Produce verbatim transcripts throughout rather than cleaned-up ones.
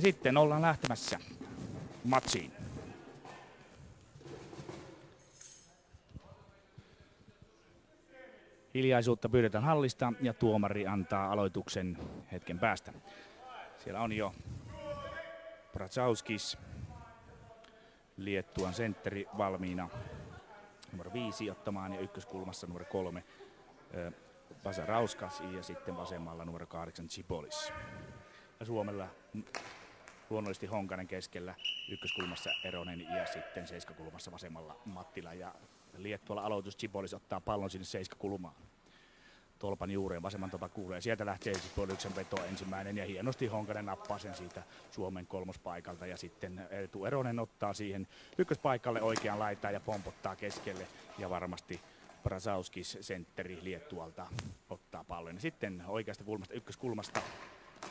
Sitten ollaan lähtemässä matsiin. Hiljaisuutta pyydetään hallista ja tuomari antaa aloituksen hetken päästä. Siellä on jo Bratsauskis, Liettuan sentteri, valmiina numero viisi ottamaan ja ykköskulmassa numero kolme Vasarauskas ja sitten vasemmalla numero kahdeksan Tsipolis. Ja Suomella luonnollisesti Honkanen keskellä, ykköskulmassa Eronen ja sitten seiskakulmassa vasemmalla Mattila. Ja Liettualla aloitus, Tsipolis ottaa pallon sinne seiskakulmaan. Tolpan juureen vasemman tolpa kuulee. Sieltä lähtee Tsipoliksen veto ensimmäinen ja hienosti Honkanen nappaa sen siitä Suomen kolmospaikalta. Ja sitten Eetu Eronen ottaa siihen ykköspaikalle oikean laitaan ja pompottaa keskelle ja varmasti Bratsauskis sentteri Liettualta ottaa pallon. Ja sitten oikeasta kulmasta, ykköskulmasta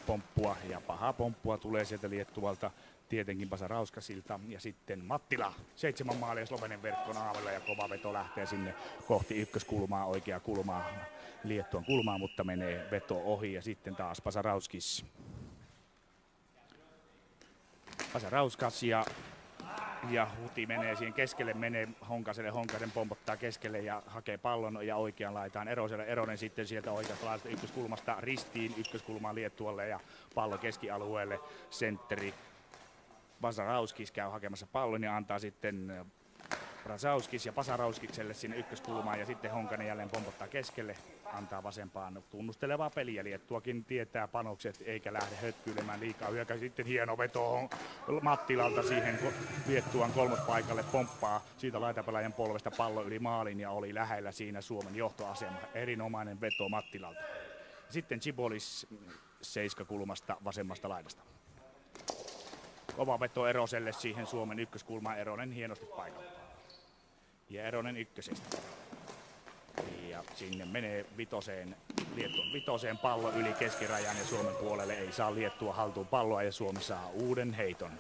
pomppua ja pahaa pomppua tulee sieltä Liettualta. Tietenkin Vasarauskasilta ja sitten Mattila. Seitsemän maalia Slovenen verkkoon aavella ja kova veto lähtee sinne kohti ykköskulmaa, oikea kulmaa, Liettuan kulmaa, mutta menee veto ohi ja sitten taas Vasarauskis. Vasarauskas ja, ja Huti menee siihen keskelle, menee Honkaselle, Honkasen pompottaa keskelle ja hakee pallon ja oikean laitaan Eroselle. Eronen sitten sieltä oikeasta laidasta ykköskulmasta ristiin ykköskulmaan Liettualle ja pallo keskialueelle, sentteri. Vasarauskis käy hakemassa pallon ja antaa sitten Bratsauskis ja Vasarauskikselle sinne ykköskulmaan ja sitten Honkanen jälleen pompottaa keskelle, antaa vasempaan tunnustelevaa peliä. Liettuakin tietää panokset eikä lähde hötkyilemään liikaa hyökkäys. Sitten hieno veto Mattilalta siihen Liettuan kolmospaikalle, pomppaa siitä laitapelaajan polvesta pallo yli maalin ja oli lähellä siinä Suomen johtoasema. Erinomainen veto Mattilalta. Sitten Tsipolis seiskakulmasta vasemmasta laidasta. Kova veto Eroselle siihen Suomen ykköskulmaan. Eronen hienosti paikalla. Ja Eronen ykkösestä. Ja sinne menee vitoseen, Liettuan vitoseen pallo yli keskirajan ja Suomen puolelle ei saa Liettua haltuun palloa ja Suomi saa uuden heiton.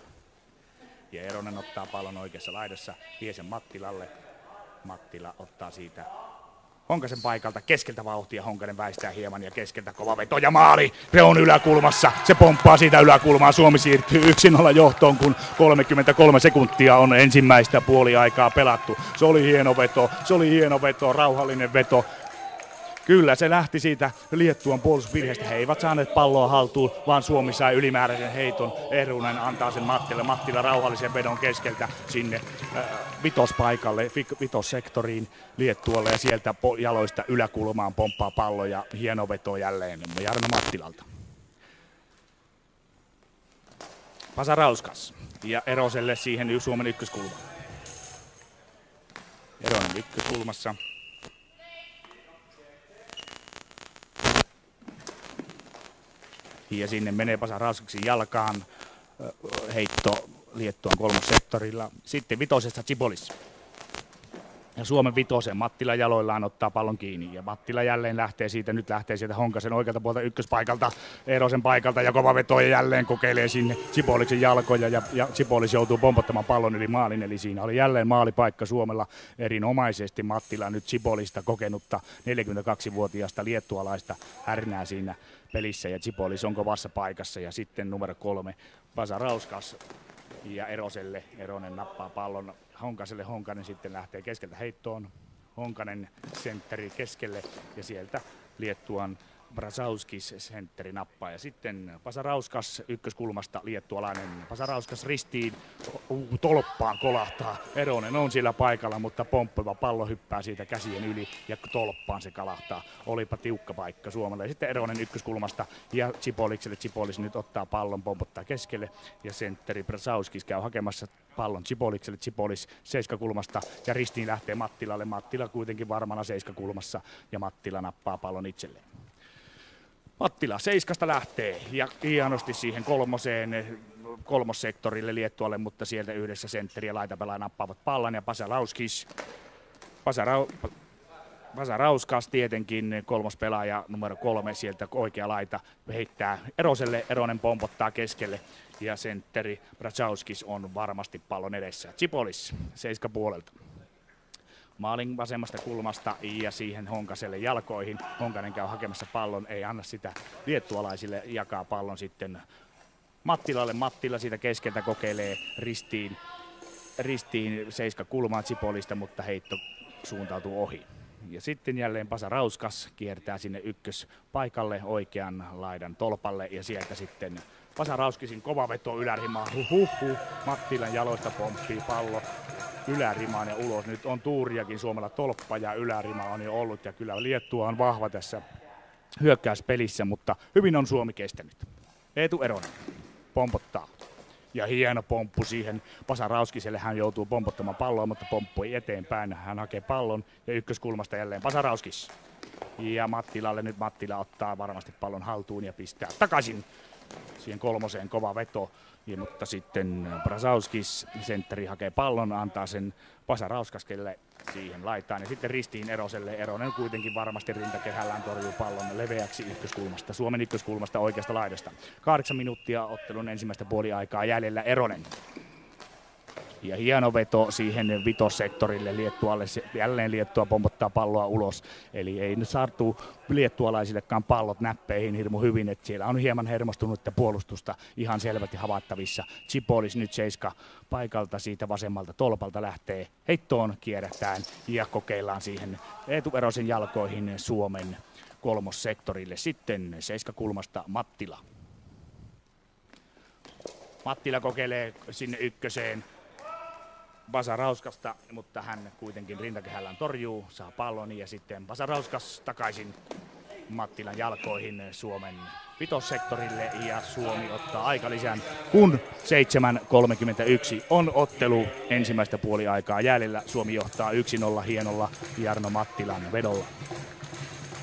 Ja Eronen ottaa pallon oikeassa laidassa, vie sen Mattilalle. Mattila ottaa siitä Honkasen paikalta keskeltä vauhtia, Honkanen väistää hieman ja keskeltä kova veto ja maali. Se on yläkulmassa, se pomppaa siitä yläkulmaa. Suomi siirtyy yksi nolla johtoon, kun kolmekymmentäkolme sekuntia on ensimmäistä puoliaikaa pelattu. Se oli hieno veto, se oli hieno veto, rauhallinen veto. Kyllä se lähti siitä Liettuan puolustusvirheestä. He eivät saaneet palloa haltuun, vaan Suomi sai ylimääräisen heiton. Erunen antaa sen Mattila. Mattila rauhallisen vedon keskeltä sinne äh, vitospaikalle, vitossektoriin Liettualle ja sieltä jaloista yläkulmaan pomppaa pallo ja hieno veto jälleen Jarno Mattilalta. Vasarauskas ja Eroselle siihen Suomen ykköskulmaan. Eronen ykköskulmassa. Ja sinne menee Vasarauskin jalkaan, heitto Liettuan kolmossektorilla. Sitten vitosesta Tsipolis. Ja Suomen vitoseen Mattila jaloillaan ottaa pallon kiinni. Ja Mattila jälleen lähtee siitä, nyt lähtee sieltä Honkasen oikealta puolta ykköspaikalta, Erosen paikalta ja kova veto ja jälleen kokeilee sinne Tsipoliksen jalkoja. Ja, ja Tsipolis joutuu pompottamaan pallon yli maalin, eli siinä oli jälleen maalipaikka Suomella erinomaisesti. Mattila nyt Tsipolista kokenutta neljäkymmentäkaksivuotiaasta liettualaista härnää siinä pelissä ja Tsipolis on kovassa paikassa ja sitten numero kolme Vasarauskas ja Eroselle. Eronen nappaa pallon Honkaselle, Honkanen sitten lähtee keskeltä heittoon. Honkanen sentteri keskelle ja sieltä Liettuan Bratsauskis sentteri nappaa ja sitten Vasarauskas ykköskulmasta liettualainen. Vasarauskas ristiin, uh, tolppaan kolahtaa. Eronen on siellä paikalla, mutta pomppiva pallo hyppää siitä käsien yli ja tolppaan se kalahtaa. Olipa tiukka paikka Suomelle. Ja sitten Eronen ykköskulmasta ja Tsipolikselle. Tsipolis nyt ottaa pallon, pompottaa keskelle ja sentteri Bratsauskis käy hakemassa pallon Tsipolikselle. Tsipolis seiskakulmasta ja ristiin lähtee Mattilalle. Mattila kuitenkin varmana seiskakulmassa ja Mattila nappaa pallon itselleen. Mattila seiskasta lähtee ja hienosti siihen kolmoseen, kolmossektorille Liettualle, mutta sieltä yhdessä sentteri ja laitapelaaja nappaavat pallon ja Vasarauskis. Vasarau, Vasarauskas tietenkin kolmospelaaja numero kolme sieltä oikea laita heittää Eroselle, Eronen pompottaa keskelle ja sentteri Bratsauskis on varmasti pallon edessä. Tsipolis seiska puolelta. Maalin vasemmasta kulmasta ja siihen Honkaselle jalkoihin. Honkanen käy hakemassa pallon, ei anna sitä liettualaisille, jakaa pallon sitten Mattilalle. Mattila siitä keskeltä kokeilee ristiin, ristiin seiska kulmaa Tsipolista, mutta heitto suuntautuu ohi. Ja sitten jälleen Pasa Rauskas kiertää sinne ykköspaikalle oikean laidan tolpalle ja sieltä sitten Pasa Rauskisin kova veto ylärimaan. Huhuhu. Mattilan jaloista pomppii pallo ylärimaan ja ulos. Nyt on Tuuriakin Suomella tolppa ja ylärima on jo ollut ja kyllä Liettua on vahva tässä hyökkäyspelissä, mutta hyvin on Suomi kestänyt. Eetu Eronen pompottaa. Ja hieno pomppu siihen. Pasa Rauskiselle, hän joutuu pompottamaan palloa, mutta pomppui eteenpäin. Hän hakee pallon ja ykköskulmasta jälleen Pasa Rauskis. Ja Mattilalle nyt Mattila ottaa varmasti pallon haltuun ja pistää takaisin. Siihen kolmoseen kova veto, ja, mutta sitten Brasauskis, sentteri, hakee pallon, antaa sen Pasa Rauskaskelle siihen laitaan ja sitten ristiin Eroselle. Eronen kuitenkin varmasti rintakehällään torjuu pallon leveäksi ykköskulmasta, Suomen ykköskulmasta oikeasta laidasta. Kahdeksan minuuttia ottelun ensimmäistä puoliaikaa jäljellä. Eronen. Ja hieno veto siihen vitossektorille Liettualle. Jälleen Liettua pompottaa palloa ulos. Eli ei nyt saatu liettualaisillekaan pallot näppeihin hirmu hyvin. Että siellä on hieman hermostunutta puolustusta ihan selvästi havaittavissa. Tsipolis nyt seiska paikalta siitä vasemmalta tolpalta lähtee heittoon, kierrätään ja kokeillaan siihen Eetu Erosen jalkoihin Suomen kolmossektorille. Sitten seiskakulmasta Mattila. Mattila kokeilee sinne ykköseen Pasa Rauskasta, mutta hän kuitenkin rintakehällään torjuu, saa pallon ja sitten Pasa Rauskas takaisin Mattilan jalkoihin Suomen vitossektorille ja Suomi ottaa aikalisän, kun seitsemän kolmekymmentäyksi on ottelu ensimmäistä puoliaikaa jäljellä. Suomi johtaa yksi nolla hienolla Jarno Mattilan vedolla.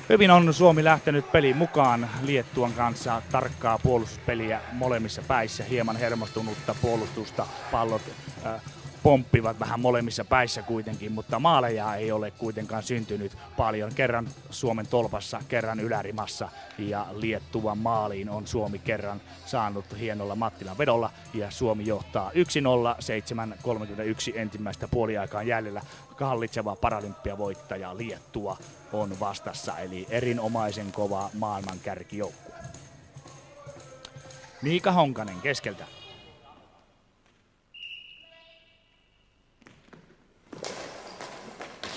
Hyvin on Suomi lähtenyt peliin mukaan Liettuan kanssa, tarkkaa puolustuspeliä molemmissa päissä, hieman hermostunutta puolustusta, pallot äh, pomppivat vähän molemmissa päissä kuitenkin, mutta maaleja ei ole kuitenkaan syntynyt paljon. Kerran Suomen tolpassa, kerran ylärimassa ja Liettuvan maaliin on Suomi kerran saanut hienolla Mattilan vedolla ja Suomi johtaa yksi nolla, seitsemän kolmekymmentäyksi ensimmäistä puoliaikaan jäljellä. Hallitseva paralympiavoittaja Liettua on vastassa, eli erinomaisen kova maailmankärkijoukkue. Miika Honkanen keskeltä.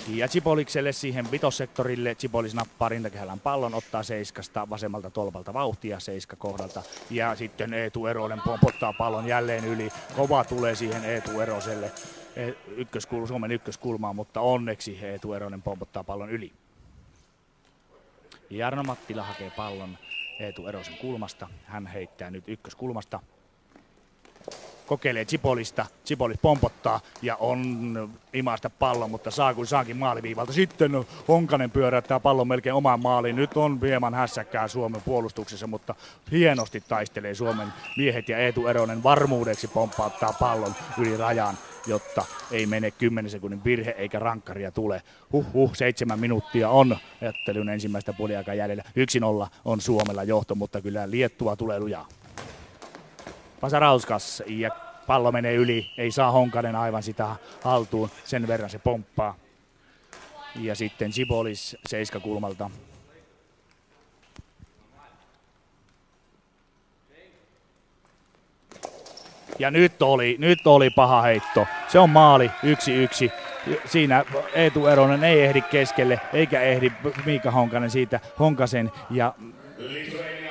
Ja Tsipolikselle siihen vitossektorille. Tsipolis nappaa rintakehällään pallon, ottaa seiskasta vasemmalta tolpalta vauhtia seiska kohdalta. Ja sitten Eetu Eronen pompottaa pallon jälleen yli. Kova tulee siihen Eetu Eroselle ykköskul, Suomen ykköskulmaan, mutta onneksi Eetu Eronen pompottaa pallon yli. Jarno Mattila hakee pallon Eetu Erosen kulmasta. Hän heittää nyt ykköskulmasta. Kokeilee Tsipolista, Tsipolis pompottaa ja on imasta pallon, mutta saa kun saankin maaliviivalta. Sitten Honkanen pyöräyttää pallon melkein omaan maaliin. Nyt on hieman hässäkkää Suomen puolustuksessa, mutta hienosti taistelee Suomen miehet ja Eetu Eronen varmuudeksi pompauttaa pallon yli rajan, jotta ei mene kymmenen sekunnin virhe eikä rankkaria tule. Huhhuh, seitsemän minuuttia on ottelun ensimmäistä puoliaikaa jäljellä. yksi nolla on Suomella johto, mutta kyllä Liettua tulee lujaa. Pasa Rauskas ja pallo menee yli, ei saa Honkanen aivan sitä haltuun, sen verran se pomppaa. Ja sitten Tsipolis seiskakulmalta. Ja nyt oli, nyt oli paha heitto, se on maali yksi yksi. Siinä Eetu Eronen ei ehdi keskelle, eikä ehdi Miika Honkanen siitä Honkasen ja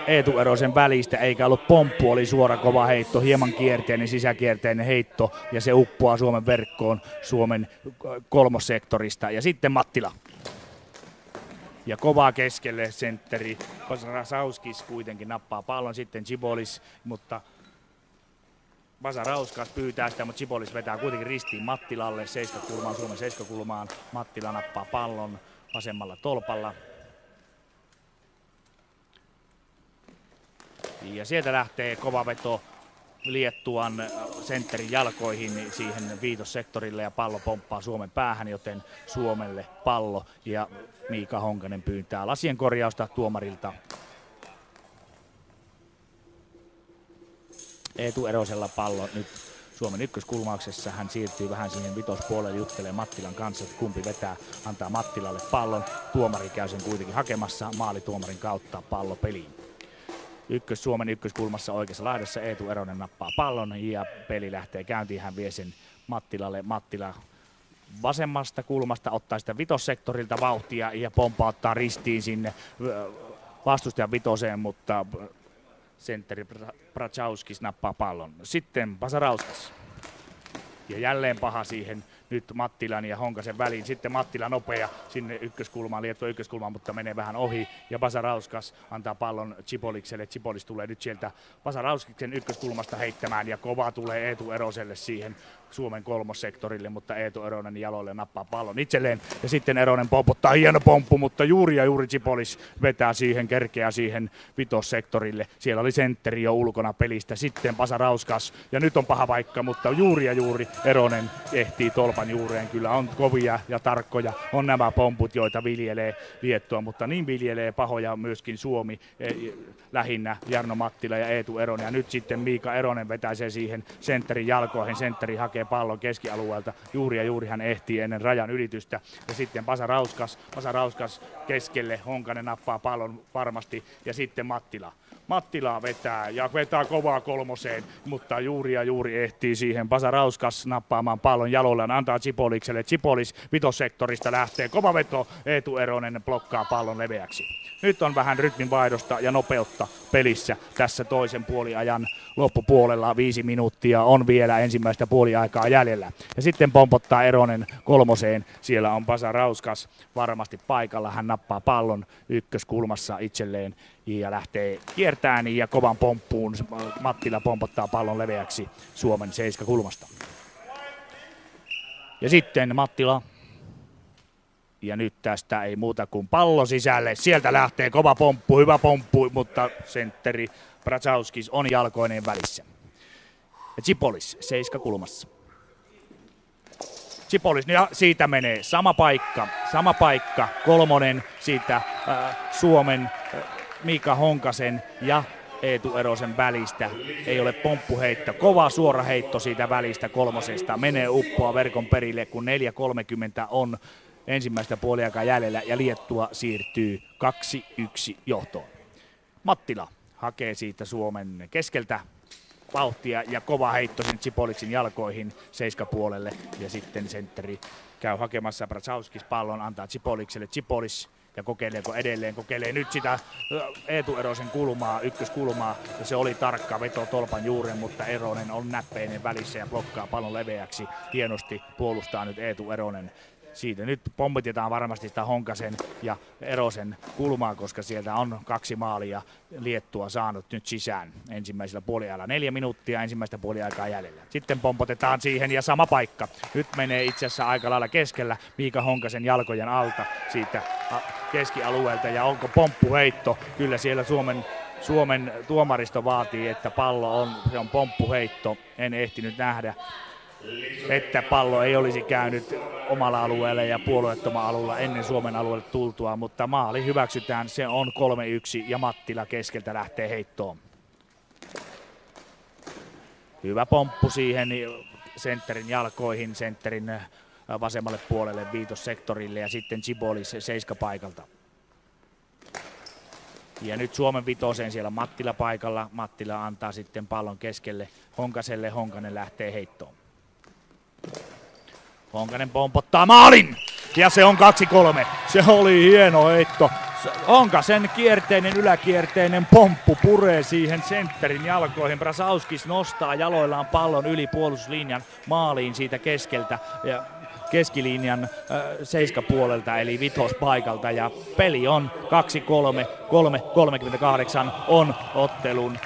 Eetu Erosen välistä, eikä ollut pomppu, oli suora kova heitto, hieman kierteinen, sisäkierteinen heitto ja se uppoaa Suomen verkkoon Suomen kolmossektorista. Ja sitten Mattila. Ja kovaa keskelle sentteri. Rasauskis kuitenkin nappaa pallon, sitten Tsipolis, mutta Pasa Rauskas pyytää sitä, mutta Tsipolis vetää kuitenkin ristiin Mattilalle, seiskakulmaan, Suomen seiskakulmaan. Mattila nappaa pallon vasemmalla tolpalla. Ja sieltä lähtee kova veto Liettuan sentterin jalkoihin siihen viitossektorille ja pallo pomppaa Suomen päähän, joten Suomelle pallo ja Miika Honkanen pyytää lasien korjausta tuomarilta. Eetu Erosella pallo nyt Suomen ykköskulmauksessa, hän siirtyy vähän siihen vitospuolelle, juttelee Mattilan kanssa, että kumpi vetää, antaa Mattilalle pallon. Tuomari käy sen kuitenkin hakemassa maalituomarin kautta pallo peliin. Ykkös Suomen ykköskulmassa oikeassa laidassa. Eetu Eronen nappaa pallon ja peli lähtee käyntiin. Hän vie sen Mattilalle. Mattila vasemmasta kulmasta ottaa sitä vitossektorilta vauhtia ja pompauttaa ristiin sinne vastustajan vitoseen, mutta sentteri Braczauskis nappaa pallon. Sitten Pasarauskas. Ja jälleen paha siihen nyt Mattilan ja Honkasen väliin. Sitten Mattila nopea sinne ykköskulmaan, Liettua ykköskulmaan, mutta menee vähän ohi. Ja Pasarauskas antaa pallon Chipolikselle. Chipolis tulee nyt sieltä Pasarauskiksen ykköskulmasta heittämään. Ja kova tulee Eetu Eroselle siihen Suomen kolmossektorille, mutta Eetu Eronen jaloille nappaa pallon itselleen. Ja sitten Eronen pompottaa, hieno pomppu, mutta juuri ja juuri Chipolis vetää siihen, kerkeää siihen vitossektorille. Siellä oli sentteri jo ulkona pelistä. Sitten Pasarauskas. Ja nyt on paha paikka, mutta juuri ja juuri Eronen ehtii tolpan juureen. Kyllä on kovia ja tarkkoja on nämä pomput, joita viljelee Liettua, mutta niin viljelee pahoja myöskin Suomi, eh, lähinnä Jarno Mattila ja Eetu Eronen. Ja nyt sitten Miika Eronen vetäisee siihen sentterin jalkoihin. Sentteri hakee pallon keskialueelta. Juuri ja juuri hän ehtii ennen rajan ylitystä. Ja sitten Pasarauskas, Pasarauskas keskelle. Honkanen nappaa pallon varmasti. Ja sitten Mattila. Mattila vetää ja vetää kovaa kolmoseen, mutta juuri ja juuri ehtii siihen. Pasarauskas nappaamaan pallon jaloillaan, antaa Chipolikselle. Chipolis vitossektorista lähtee. Kova veto, Eetu Eronen blokkaa pallon leveäksi. Nyt on vähän rytminvaihdosta ja nopeutta pelissä tässä toisen puoliajan loppupuolella. Viisi minuuttia on vielä ensimmäistä puoliaikaa jäljellä. Ja sitten pompottaa Eronen kolmoseen. Siellä on Pasarauskas varmasti paikalla. Hän nappaa pallon ykköskulmassa itselleen ja lähtee kiertämään ja kovan pomppuun. Mattila pompottaa pallon leveäksi Suomen seiskakulmasta. Ja sitten Mattila. Ja nyt tästä ei muuta kuin pallo sisälle. Sieltä lähtee kova pomppu, hyvä pomppu, mutta sentteri Braczauskis on jalkoinen välissä. Ja Chipolis seiska kulmassa. Chipolis, ja siitä menee sama paikka, sama paikka, kolmonen siitä äh, Suomen äh, Miika Honkasen ja Eetu Erosen välistä. Ei ole pomppuheitto, kova suora heitto siitä välistä kolmosesta. Menee uppoa verkon perille, kun neljä kolmekymmentä on ensimmäistä puoliaikaa jäljellä ja Liettua siirtyy kaksi yksi johtoon. Mattila hakee siitä Suomen keskeltä vauhtia ja kova heitto sen Chipoliksin jalkoihin seiskapuolelle. Ja sitten sentteri käy hakemassa Braczauskis pallon, antaa Chipolikselle. Chipolis ja kokeileeko edelleen, kokeilee nyt sitä Eetu Erosen kulmaa, ykköskulmaa. Ja se oli tarkka veto tolpan juuren, mutta Eronen on näppeinen välissä ja blokkaa pallon leveäksi. Hienosti puolustaa nyt Eetu Eronen. Siitä nyt pommitetaan varmasti sitä Honkasen ja Erosen kulmaa, koska sieltä on kaksi maalia Liettua saanut nyt sisään ensimmäisellä puoliajalla. Neljä minuuttia ensimmäistä puoliaikaa jäljellä. Sitten pompotetaan siihen ja sama paikka. Nyt menee itse asiassa aika lailla keskellä Miika Honkasen jalkojen alta siitä keskialueelta. Ja onko pomppuheitto? Kyllä siellä Suomen... Suomen tuomaristo vaatii, että pallo on, se on pomppuheitto. En ehtinyt nähdä, että pallo ei olisi käynyt omalla alueella ja puolueettomalla alueella ennen Suomen alueelle tultua, mutta maali hyväksytään, se on kolme yksi ja Mattila keskeltä lähtee heittoon. Hyvä pomppu siihen sentterin jalkoihin, sentterin vasemmalle puolelle viitossektorille ja sitten Chipolis seiska paikalta. Ja nyt Suomen vitoseen, siellä Mattila paikalla, Mattila antaa sitten pallon keskelle Honkaselle, Honkanen lähtee heittoon. Honkanen pompottaa maalin! Ja se on kaksi kolme. Se oli hieno heitto. Honkasen kierteinen, yläkierteinen pomppu puree siihen sentterin jalkoihin. Braczauskis nostaa jaloillaan pallon yli puolustuslinjan maaliin siitä keskeltä, ja keskilinjan äh, seiskapuolelta eli vitospaikalta. Ja peli on kaksi kolme, kolme kolmekymmentäkahdeksan on ottelun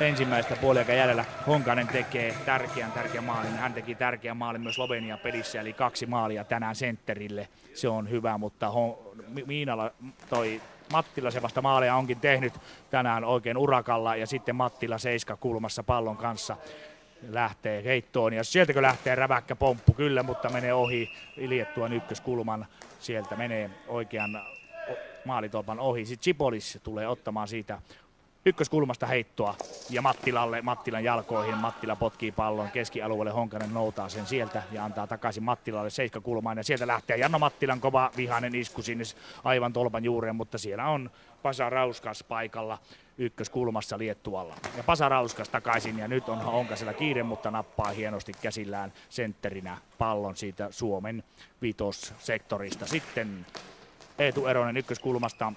ensimmäistä puoliaikaa jäljellä. Honkanen tekee tärkeän, tärkeän maalin. Hän teki tärkeän maalin myös Slovenian pelissä, eli kaksi maalia tänään sentterille. Se on hyvä, mutta Hon- Miinala toi Mattila se vasta maalia onkin tehnyt tänään oikein urakalla. Ja sitten Mattila seiska kulmassa pallon kanssa lähtee heittoon. Ja sieltäkö lähtee räväkkä pomppu? Kyllä, mutta menee ohi Liettuan ykköskulman. Sieltä menee oikean maalitolpan ohi. Sitten Chipolis tulee ottamaan siitä Ykköskulmasta heittoa ja Mattilalle, Mattilan jalkoihin. Mattila potkii pallon keskialueelle, Honkanen noutaa sen sieltä ja antaa takaisin Mattilalle seiskakulmaan. Ja sieltä lähtee Janno Mattilan kova vihainen isku sinne aivan tolpan juureen, mutta siellä on Pasa Rauskas paikalla ykköskulmassa Liettualla. Ja Pasa Rauskas takaisin ja nyt on Honkasella kiire, mutta nappaa hienosti käsillään sentterinä pallon siitä Suomen vitossektorista. Sitten Eetu Eronen ykköskulmasta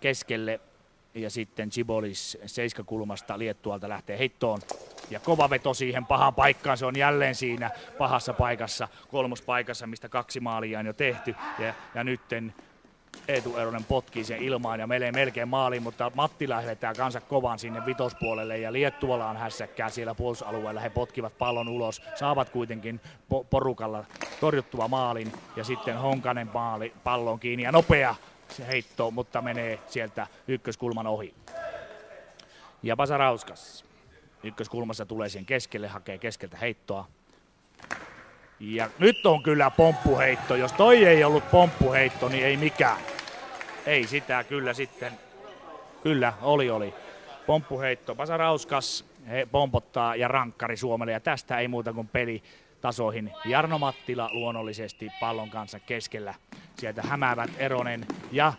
keskelle. Ja sitten Cibolis seiskakulmasta Liettualta lähtee heittoon. Ja kova veto siihen pahaan paikkaan. Se on jälleen siinä pahassa paikassa, kolmospaikassa, mistä kaksi maalia on jo tehty. Ja, ja nytten Eetu Eronen potkii sen ilmaan ja menee melkein maaliin, mutta Mattila lähdetään kanssa kovan sinne vitospuolelle ja Liettualla on hässäkkää siellä puolustusalueella. He potkivat pallon ulos, saavat kuitenkin po- porukalla torjuttua maalin ja sitten Honkanen maali pallon kiinni ja nopea se heitto, mutta menee sieltä ykköskulman ohi. Ja Pasa Rauskas ykköskulmassa tulee sen keskelle, hakee keskeltä heittoa. Ja nyt on kyllä pomppuheitto. Jos toi ei ollut pomppuheitto, niin ei mikään. Ei sitä kyllä sitten. Kyllä, oli oli. Pomppuheitto. Pasa Rauskas he pompottaa ja rankkari Suomelle. Ja tästä ei muuta kuin pelitasoihin. Jarno Mattila luonnollisesti pallon kanssa keskellä. Sieltä hämäävät Eronen ja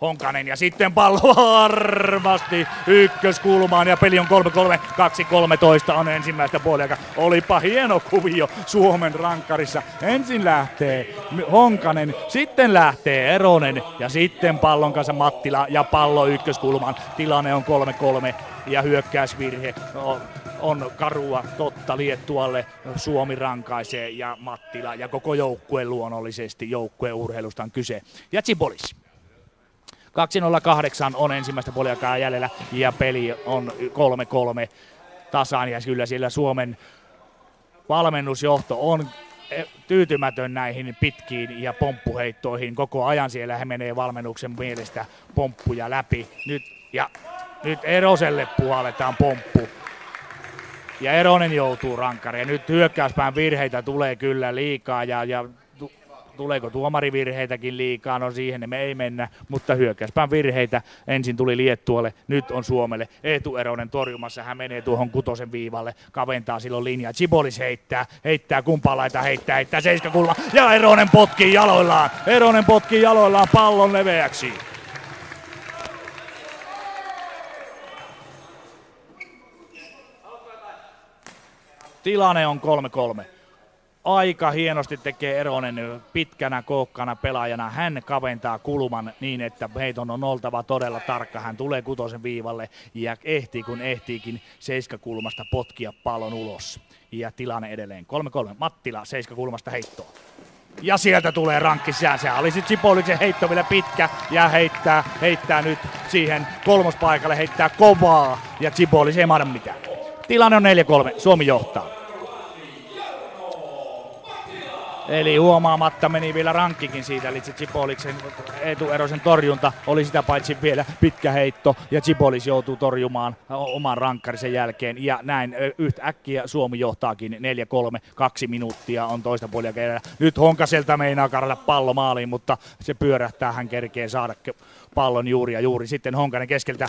Honkanen ja sitten pallo varmasti ykköskulmaan ja peli on kolme kolme, kaksi kolmetoista on ensimmäistä puoliaikaa. Olipa hieno kuvio Suomen rankkarissa. Ensin lähtee Honkanen, sitten lähtee Eronen ja sitten pallon kanssa Mattila ja pallo ykköskulmaan. Tilanne on kolme kolme ja hyökkäysvirhe on karua totta Liettualle. Suomi rankaisee ja Mattila ja koko joukkue luonnollisesti. Joukkueurheilusta on kyse. Ja Cibolis. kaksi nolla kahdeksan on ensimmäistä puoliaikaa jäljellä ja peli on kolme kolme tasan ja kyllä siellä Suomen valmennusjohto on tyytymätön näihin pitkiin ja pomppuheittoihin. Koko ajan siellä he menee valmennuksen mielestä pomppuja läpi. Nyt, ja nyt Eroselle puhalletaan pomppu. Ja Eronen joutuu rankkariin ja nyt hyökkäyspään virheitä tulee kyllä liikaa ja, ja tuleeko tuomarivirheitäkin liikaa? No siihen me ei mennä, mutta hyökkäyspään virheitä ensin tuli Liettualle, nyt on Suomelle. Eetu Eronen torjumassa, hän menee tuohon kutosen viivalle, kaventaa silloin linjaa. Cibolis heittää, heittää kumpaan laitaan, heittää, heittää seiskakulma ja Eronen potkii jaloillaan. Eronen potkii jaloillaan pallon leveäksi. Tilanne on kolme kolme. Aika hienosti tekee Eronen pitkänä kookkana pelaajana. Hän kaventaa kulman niin, että heiton on oltava todella tarkka. Hän tulee kutosen viivalle ja ehtii kun ehtiikin seiskakulmasta potkia pallon ulos. Ja tilanne edelleen kolme kolme. Mattila seiskakulmasta heittoa. Ja sieltä tulee rankki sisään. Se oli sitten Ciboliksen heitto vielä pitkä ja heittää, heittää nyt siihen kolmospaikalle, heittää kovaa ja Cibolis ei mahda mitään. Tilanne on neljä kolme. Suomi johtaa. Eli huomaamatta meni vielä rankkikin siitä, eli Ciboliksen Eetu Erosen torjunta oli sitä paitsi vielä pitkä heitto, ja Cibolis joutuu torjumaan oman rankkarisen jälkeen, ja näin yhtäkkiä Suomi johtaakin neljä kolme, kaksi minuuttia on toista puoliaikaa edellä. Nyt Honkaselta meinaa karata pallo maaliin, mutta se pyörähtää, hän kerkee saada pallon juuri ja juuri. Sitten Honkanen keskeltä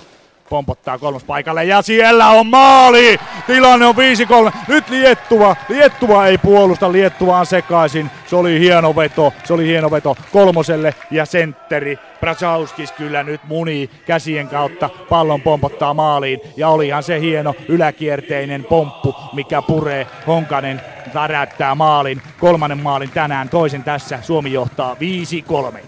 pompottaa kolmospaikalle ja siellä on maali! Tilanne on viisi kolme. Nyt Liettua. Liettua ei puolusta. Liettua on sekaisin. Se oli hieno veto. Se oli hieno veto kolmoselle ja sentteri. Brasauskis kyllä nyt munii käsien kautta. Pallon pompottaa maaliin. Ja olihan se hieno yläkierteinen pomppu, mikä puree. Honkanen täräyttää maalin. Kolmannen maalin tänään. Toisen tässä. Suomi johtaa viisi kolme.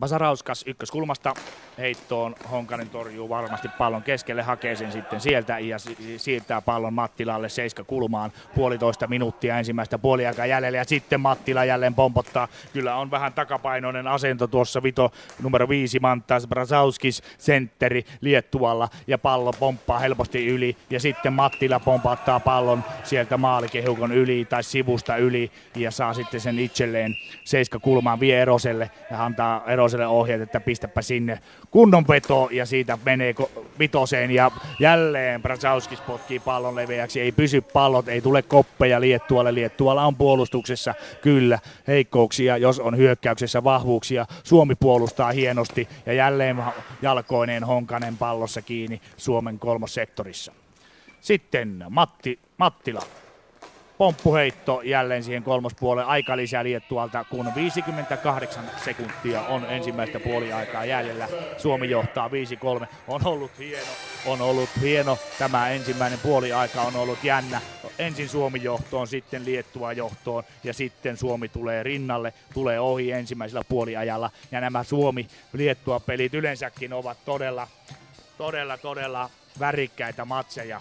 Pasa Rauskas ykköskulmasta heittoon, Honkanen torjuu varmasti pallon keskelle, hakee sen sitten sieltä ja siirtää pallon Mattilalle seiskakulmaan. Puolitoista minuuttia ensimmäistä puoliaikaa jäljellä ja sitten Mattila jälleen pompottaa. Kyllä on vähän takapainoinen asento tuossa vito numero viisi Mantas Brasauskis sentteri Liettualla ja pallo pomppaa helposti yli ja sitten Mattila pompattaa pallon sieltä maalikehukon yli tai sivusta yli ja saa sitten sen itselleen seiskakulmaan, vie Eroselle ja antaa Eroselle ohjeet, että pistäpä sinne kunnon veto ja siitä menee vitoseen ja jälleen Brzauskis potkii pallon leveäksi, ei pysy pallot, ei tule koppeja Liettualle. Liettualla on puolustuksessa kyllä heikkouksia, jos on hyökkäyksessä vahvuuksia. Suomi puolustaa hienosti ja jälleen jalkoineen Honkanen pallossa kiinni Suomen kolmossektorissa. Sitten Matti, Mattila. Pomppuheitto jälleen siihen kolmospuolelle. Aika lisää Liettualta, kun viisikymmentäkahdeksan sekuntia on ensimmäistä puoliaikaa jäljellä. Suomi johtaa viisi kolme. On ollut hieno, on ollut hieno. Tämä ensimmäinen puoliaika on ollut jännä. Ensin Suomi johtoon, sitten Liettua johtoon ja sitten Suomi tulee rinnalle, tulee ohi ensimmäisellä puoliajalla. Ja nämä Suomi-Liettua pelit yleensäkin ovat todella, todella, todella värikkäitä matseja.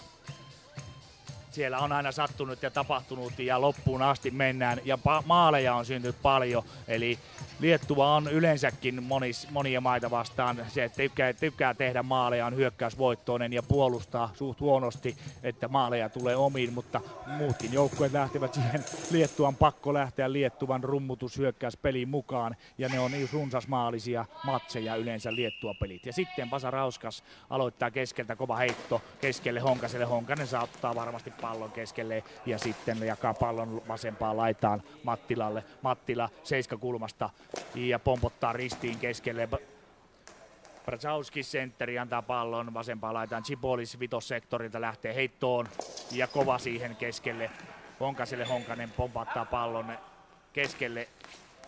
Siellä on aina sattunut ja tapahtunut ja loppuun asti mennään ja pa- maaleja on syntynyt paljon. Eli Liettua on yleensäkin monis, monia maita vastaan. Se tykkää, tykkää tehdä maaleja, on hyökkäysvoittoinen ja puolustaa suht huonosti, että maaleja tulee omiin. Mutta muutkin joukkueet lähtevät siihen. Liettuan pakko lähteä Liettuvan rummutushyökkäyspeliin mukaan. Ja ne on niin runsasmaalisia matseja yleensä Liettua-pelit. Ja sitten Pasa Rauskas aloittaa keskeltä, kova heitto keskelle Honkaselle. Honkanen saattaa varmasti pallon keskelle ja sitten jakaa pallon vasempaan laitaan Mattilalle. Mattila seiskakulmasta ja pompottaa ristiin keskelle. Brzauski sentteri antaa pallon vasempaan laitaan. Chibolis vitossektorilta lähtee heittoon ja kova siihen keskelle. Honkaselle. Honkanen pompattaa pallon keskelle.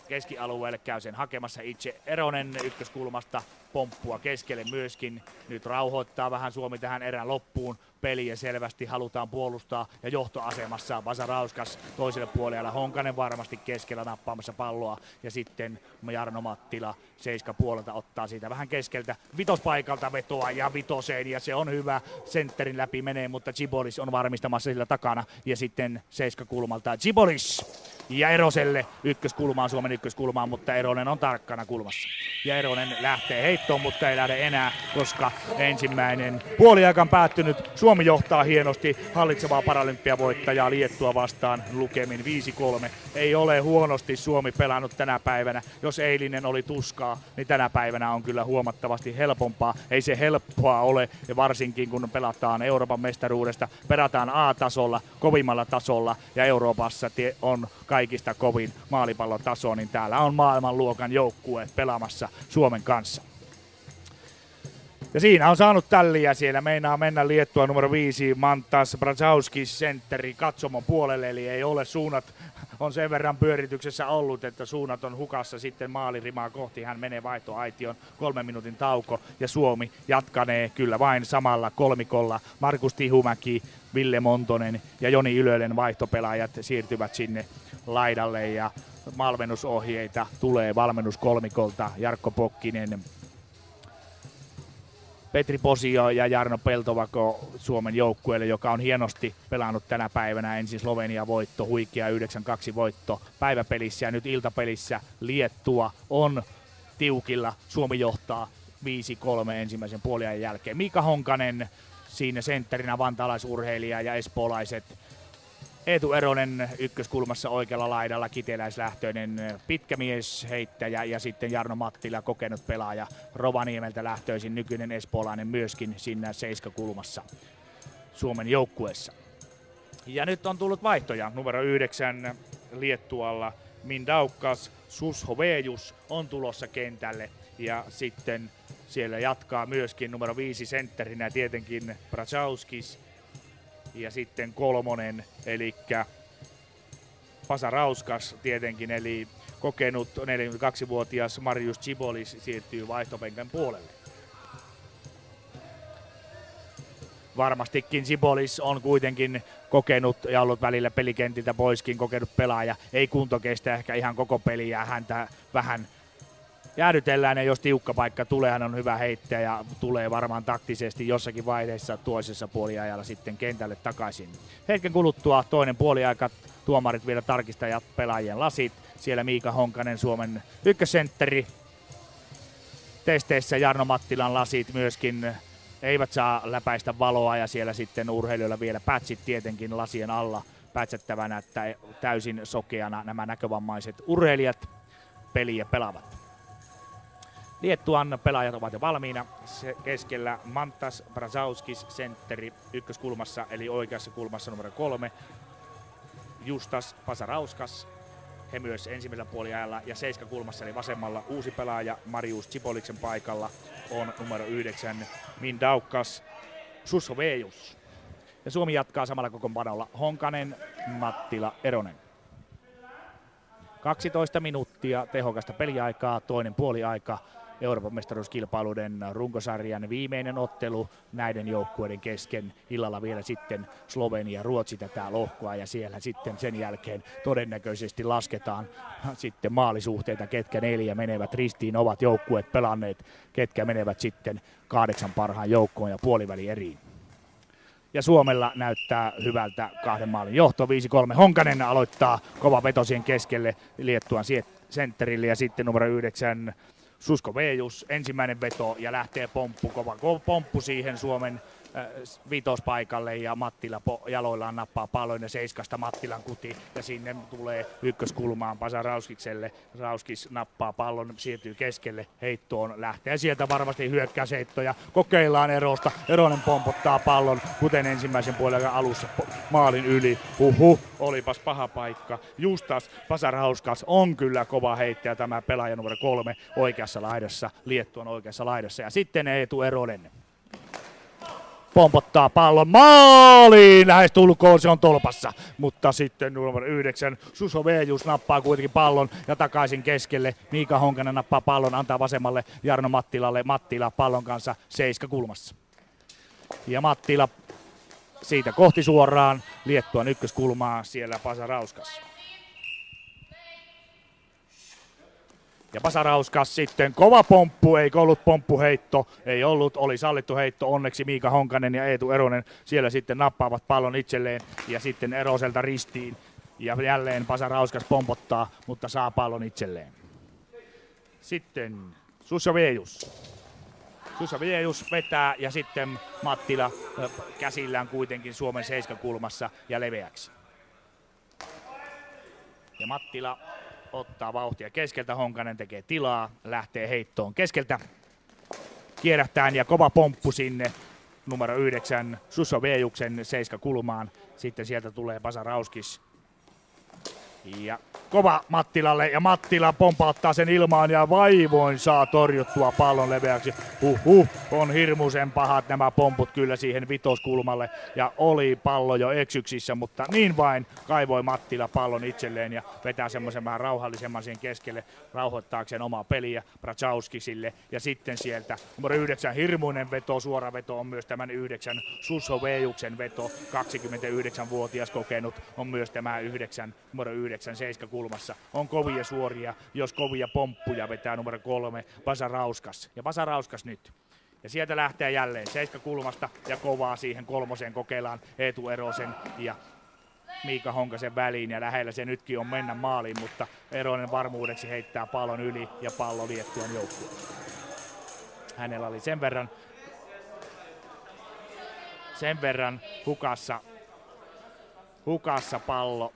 Keskialueelle käy sen hakemassa itse Eronen ykköskulmasta, pomppua keskelle myöskin. Nyt rauhoittaa vähän Suomi tähän erään loppuun. Peliä selvästi halutaan puolustaa ja johtoasemassa Vasa Rauskas toiselle puolella. Honkanen varmasti keskellä nappaamassa palloa ja sitten Jarno Mattila seiska puolelta ottaa siitä vähän keskeltä. Vitospaikalta vetoa ja vitoseen ja se on hyvä. Sentterin läpi menee, mutta Chibolis on varmistamassa sillä takana ja sitten seiska kulmalta Chibolis. Ja Eroselle ykköskulmaan, Suomen ykköskulmaan, mutta Eronen on tarkkana kulmassa. Ja Eronen lähtee heittoon, mutta ei lähde enää, koska ensimmäinen puoliaikan päättynyt. Suomi johtaa hienosti hallitsevaa paralympiavoittajaa Liettua vastaan lukemin viisi kolme. Ei ole huonosti Suomi pelannut tänä päivänä. Jos eilinen oli tuskaa, niin tänä päivänä on kyllä huomattavasti helpompaa. Ei se helppoa ole, varsinkin kun pelataan Euroopan mestaruudesta. Pelataan A-tasolla, kovimmalla tasolla ja Euroopassa on kaikista kovin maalipallotaso, niin täällä on maailmanluokan joukkue pelaamassa Suomen kanssa. Ja siinä on saanut tälliä, siellä meinaa mennä Liettua numero viisi, Mantas Brzauski sentteri katsomon puolelle, eli ei ole suunnat, on sen verran pyörityksessä ollut, että suunnat on hukassa sitten maalirimaa kohti, hän menee vaihtoaition, kolmen minuutin tauko ja Suomi jatkanee kyllä vain samalla kolmikolla, Markus Tihumäki, Ville Montonen ja Joni Ylönen vaihtopelaajat siirtyvät sinne laidalle ja valmennusohjeita tulee valmennuskolmikolta Jarkko Pokkinen, Petri Posio ja Jarno Peltovako Suomen joukkueelle, joka on hienosti pelannut tänä päivänä. Ensin Slovenia voitto, huikea yhdeksän kaksi voitto päiväpelissä ja nyt iltapelissä Liettua on tiukilla. Suomi johtaa viisi kolme ensimmäisen puoliajan jälkeen. Mika Honkanen siinä sentterinä, vantaalaisurheilija ja espoolaiset. Eetu Eronen ykköskulmassa oikealla laidalla, kiteläislähtöinen pitkämies heittäjä ja sitten Jarno Mattila, kokenut pelaaja. Rovaniemeltä lähtöisin nykyinen espoolainen myöskin siinä seiskakulmassa Suomen joukkueessa. Ja nyt on tullut vaihtoja. Numero yhdeksän Liettualla Mindaukas Sushovejus on tulossa kentälle ja sitten siellä jatkaa myöskin numero viisi sentterinä tietenkin Brzauskis. Ja sitten kolmonen, eli Pasa Rauskas tietenkin, eli kokenut neljäkymmentäkaksivuotias Marius Chibolis siirtyy vaihtopenken puolelle. Varmastikin Chibolis on kuitenkin kokenut ja ollut välillä pelikentiltä poiskin kokenut pelaaja. Ei kunto kestä ehkä ihan koko peliä, häntä vähän jäädytellään ja jos tiukka paikka tulee, hän on hyvä heittäjä ja tulee varmaan taktisesti jossakin vaiheessa toisessa puoliajalla sitten kentälle takaisin. Hetken kuluttua toinen puoliaika, tuomarit vielä tarkistajat pelaajien lasit. Siellä Miika Honkanen, Suomen ykkössentteri. Testeissä Jarno Mattilan lasit myöskin eivät saa läpäistä valoa ja siellä sitten urheilijoilla vielä pätsit tietenkin lasien alla pätsättävänä, että täysin sokeana nämä näkövammaiset urheilijat peliä pelaavat. Liettuan pelaajat ovat jo valmiina. Se keskellä Mantas Brazauskis, sentteri ykköskulmassa, eli oikeassa kulmassa numero kolme. Justas Pasarauskas, he myös ensimmäisellä puoliajalla, ja seiska kulmassa eli vasemmalla uusi pelaaja Marius Cipoliksen paikalla on numero yhdeksän Mindaukas Susovejus. Ja Suomi jatkaa samalla kokoonpanolla Honkanen, Mattila, Eronen. kaksitoista minuuttia tehokasta peliaikaa, toinen puoliaika. Euroopan mestaruuskilpailuiden runkosarjan viimeinen ottelu näiden joukkueiden kesken. Illalla vielä sitten Slovenia, Ruotsi tätä lohkoa, ja siellä sitten sen jälkeen todennäköisesti lasketaan sitten maalisuhteita, ketkä neljä menevät ristiin, ovat joukkueet pelanneet, ketkä menevät sitten kahdeksan parhaan joukkoon ja puoliväli eriin. Ja Suomella näyttää hyvältä kahden maalin johto. viisi kolme Honkanen aloittaa kova vetosien keskelle Liettuan sentterille, ja sitten numero yhdeksän Suskovejus ensimmäinen veto, ja lähtee pomppu, kova pomppu siihen Suomen äh, viitospaikalle, ja Mattila po, jaloillaan nappaa pallon, ja seiskasta Mattilan kuti, ja sinne tulee ykköskulmaan Pasa Rauskikselle. Rauskis nappaa pallon, siirtyy keskelle heittoon, lähtee sieltä varmasti hyökkäysheittoja, kokeillaan Erosta, Eronen pompottaa pallon, kuten ensimmäisen puolen alussa maalin yli, huhhuh, olipas paha paikka. Justas Pasarauskas on kyllä kova heittäjä, tämä pelaaja numero kolme oikeassa laidassa, Liettuan oikeassa laidassa, ja sitten Eetu Eronen pompottaa pallon maaliin, lähes tulkoon, se on tolpassa, mutta sitten numero yhdeksän Susovejus nappaa kuitenkin pallon ja takaisin keskelle. Miika Honkanen nappaa pallon, antaa vasemmalle Jarno Mattilalle, Mattila pallon kanssa seiska kulmassa. Ja Mattila siitä kohti suoraan Liettuan ykköskulmaa, siellä Pasarauskas. Ja Pasarauskas sitten kova pomppu, ei ollut pomppuheitto, ei ollut, oli sallittu heitto, onneksi Miika Honkanen ja Eetu Eronen siellä sitten nappaavat pallon itselleen, ja sitten Eroselta ristiin, ja jälleen Pasarauskas pompottaa, mutta saa pallon itselleen. Sitten Susovejus. Susovejus vetää, ja sitten Mattila käsillään kuitenkin Suomen seiskakulmassa ja leveäksi. Ja Mattila ottaa vauhtia keskeltä, Honkanen tekee tilaa, lähtee heittoon keskeltä. Kierähtään ja kova pomppu sinne numero yhdeksän Susovejuksen seiska kulmaan. Sitten sieltä tulee Pasarauskis. Ja kova Mattilalle, ja Mattila pompauttaa sen ilmaan ja vaivoin saa torjuttua pallon leveäksi. Huhhuh, on hirmuisen pahat nämä pomput kyllä siihen vitoskulmalle, ja oli pallo jo eksyksissä, mutta niin vain kaivoi Mattila pallon itselleen ja vetää semmoisen vähän rauhallisemman siihen keskelle rauhoittaakseen omaa peliä Braczauskisille, ja sitten sieltä numero yhdeksän hirmuinen veto, suora veto on myös tämän yhdeksän Susovejuksen veto, kaksikymmentäyhdeksänvuotias kokenut on myös tämä yhdeksän numero yhdeksän seitsemän kulmassa. On kovia suoria, jos kovia pomppuja vetää numero kolme Pasarauskas. Ja Pasarauskas nyt. Ja sieltä lähtee jälleen seiska kulmasta ja kovaa siihen kolmoseen, kokeillaan Eetu Erosen ja Miika Honkasen väliin, ja lähellä se nytkin on mennä maaliin, mutta Eronen varmuudeksi heittää pallon yli ja pallo Liettuan joukkueen. Hänellä oli sen verran sen verran hukassa hukassa pallo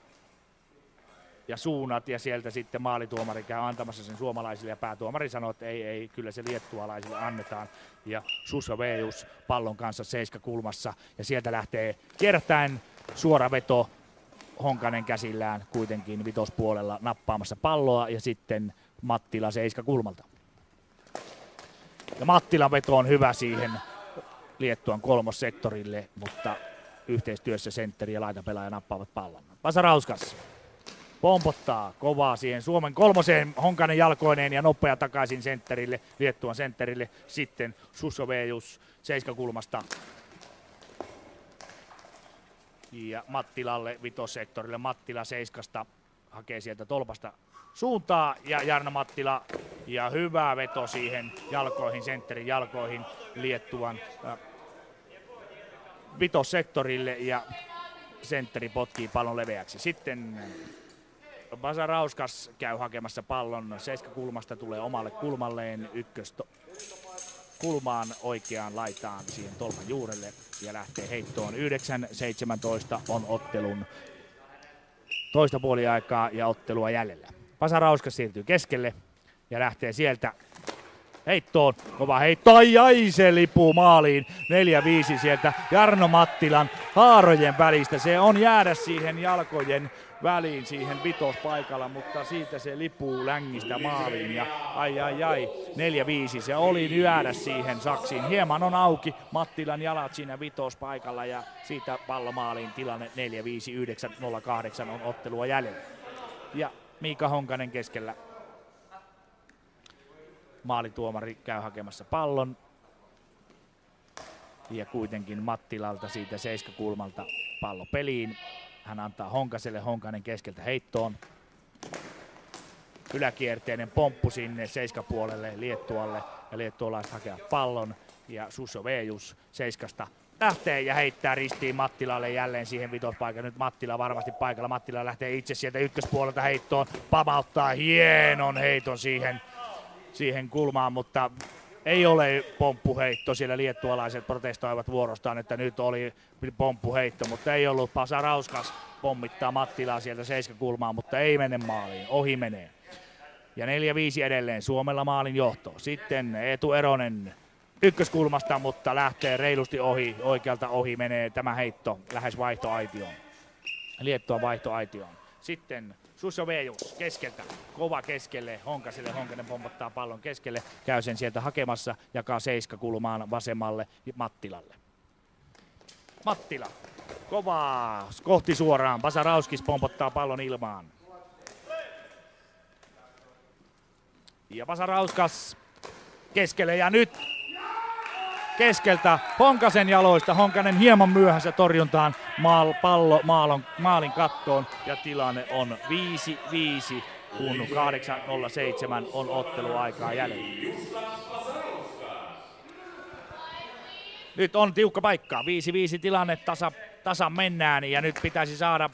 ja suunnat, ja sieltä sitten maalituomari käy antamassa sen suomalaisille, ja päätuomari sanoo, että ei, ei, kyllä se liettualaisille annetaan. Ja Susovejus pallon kanssa seiskakulmassa, ja sieltä lähtee kiertäen suora veto, Honkanen käsillään kuitenkin vitospuolella nappaamassa palloa, ja sitten Mattila seiskakulmalta. Ja Mattilan veto on hyvä siihen Liettuan kolmossektorille, mutta yhteistyössä sentteri ja laitapelaaja nappaavat pallon. Pasarauskas pompottaa kovaa siihen Suomen kolmoseen, Honkanen jalkoineen, ja nopea takaisin sentterille, Liettuan sentterille. Sitten Susovejus seiskakulmasta. Ja Mattilalle vitosektorille. Mattila seiskasta hakee sieltä tolpasta suuntaa, ja Jarno Mattila, ja hyvä veto siihen jalkoihin, sentterin jalkoihin Liettuan äh, vitosektorille, ja sentteri potkii pallon leveäksi. Sitten Pasarauskas käy hakemassa pallon seiskakulmasta, tulee omalle kulmalleen ykköstä kulmaan oikeaan laitaan siihen tolpan juurelle ja lähtee heittoon. yhdeksän seitsemäntoista on ottelun toista puoliaikaa ja ottelua jäljellä. Pasarauskas siirtyy keskelle ja lähtee sieltä heittoon, kova heitto, ai ai, se lipuu maaliin, neljä viisi sieltä Jarno Mattilan haarojen välistä, se on jäädä siihen jalkojen väliin, siihen vitospaikalla, mutta siitä se lipuu längistä maaliin ja ai ai ai, neljä viisi se oli jäädä siihen saksiin, hieman on auki Mattilan jalat siinä vitospaikalla ja siitä pallo maaliin, tilanne neljä viisi yhdeksän nolla kahdeksan on ottelua jäljellä ja Miika Honkanen keskellä. Maalituomari käy hakemassa pallon. Ja kuitenkin Mattilalta siitä seiskakulmalta pallo peliin. Hän antaa Honkaselle, Honkanen keskeltä heittoon. Yläkierteinen pomppu sinne seiskapuolelle Liettualle. Ja liettualaiset hakea pallon. Ja Suso Vejus seiskasta lähtee ja heittää ristiin Mattilalle jälleen siihen vitospaikkaan. Nyt Mattila varmasti paikalla. Mattila lähtee itse sieltä ykköspuolelta heittoon. Pamauttaa hienon heiton siihen. siihen kulmaan, mutta ei ole pomppuheitto. Siellä liettualaiset protestoivat vuorostaan, että nyt oli pomppuheitto, mutta ei ollut. Pasa Rauskas pommittaa Mattilaa sieltä seiskakulmaan, mutta ei mene maaliin. Ohi menee. Ja neljä viisi edelleen. Suomella maalin johto. Sitten Eetu Eronen ykköskulmasta, mutta lähtee reilusti ohi. Oikealta ohi menee tämä heitto lähes vaihtoaitioon. Liettua vaihtoaitioon. Sitten Suso Vejus keskeltä, kova keskelle, Honkaselle, Honkanen pompottaa pallon keskelle, käy sen sieltä hakemassa, jakaa seiska kulmaan vasemmalle Mattilalle. Mattila, kovaa, kohti suoraan, Pasa Rauskis pompottaa pallon ilmaan. Ja Pasa Rauskas keskelle ja nyt keskeltä Honkasen jaloista, Honkanen hieman myöhässä torjuntaan, maal, pallo maalon, maalin kattoon ja tilanne on viisi viisi, kun kahdeksan nolla seitsemän on otteluaikaa jäljellä. Nyt on tiukka paikka, viisi viisi tilanne, tasa, tasa mennään ja nyt pitäisi saada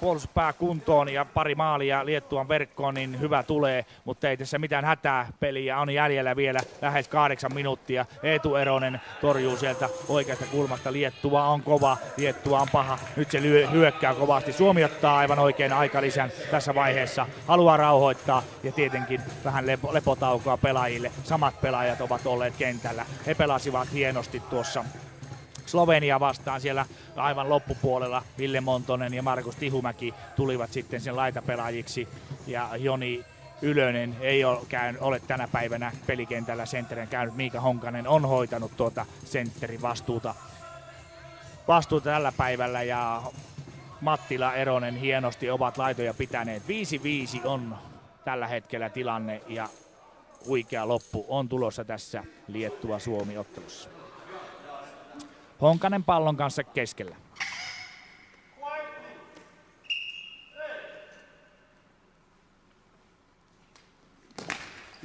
puolustuspää kuntoon ja pari maalia Liettuan verkkoon, niin hyvä tulee, mutta ei tässä mitään hätää, peliä on jäljellä vielä lähes kahdeksan minuuttia. Eetu Eronen torjuu sieltä oikeasta kulmasta, Liettua on kova, Liettua on paha, nyt se hyökkää kovasti. Suomi ottaa aivan oikein aikalisän tässä vaiheessa, haluaa rauhoittaa ja tietenkin vähän lepo, lepotaukoa pelaajille. Samat pelaajat ovat olleet kentällä, he pelasivat hienosti tuossa Slovenia vastaan siellä aivan loppupuolella. Ville Montonen ja Markus Tihumäki tulivat sitten sen laitapelaajiksi ja Joni Ylönen ei ole, käyn, ole tänä päivänä pelikentällä sentterinä käynyt. Miika Honkanen on hoitanut tuota sentterin vastuuta, vastuuta tällä päivällä ja Mattila Eronen hienosti ovat laitoja pitäneet. viisi viisi on tällä hetkellä tilanne ja huikea loppu on tulossa tässä Liettua-Suomi-ottelussa. Honkanen pallon kanssa keskellä.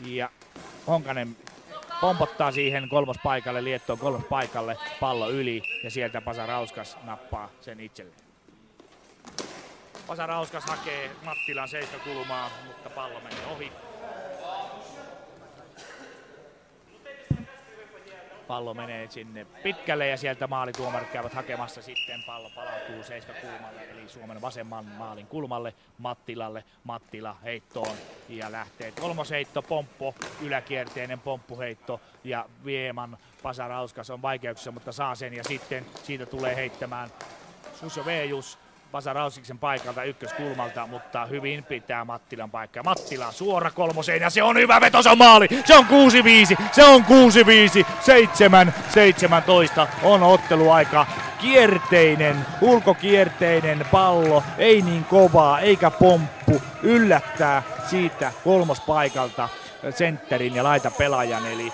Ja Honkanen pompottaa siihen kolmospaikalle, Liettuan kolmospaikalle, pallo yli ja sieltä Pasa Rauskas nappaa sen itselleen. Pasa Rauskas hakee Mattilan seiskakulmaa, mutta pallo menee ohi. Pallo menee sinne pitkälle ja sieltä maalituomarit käyvät hakemassa. Sitten pallo palautuu seiska kulmalle eli Suomen vasemman maalin kulmalle Mattilalle. Mattila heittoon ja lähtee kolmosheitto, pomppo, yläkierteinen pomppuheitto ja Vieman Pasa Rauskas on vaikeuksissa, mutta saa sen ja sitten siitä tulee heittämään Suso Vejus Pasa Rauskiksen paikalta ykköskulmalta, mutta hyvin pitää Mattilan paikkaa. Mattila suora kolmoseen ja se on hyvä veto, se on maali. Se on kuusi viisi, se on kuusi viisi, seitsemän seitsemäntoista on otteluaika. Kierteinen, ulkokierteinen pallo, ei niin kovaa eikä pomppu, yllättää siitä kolmospaikalta sentterin ja laita pelaajan eli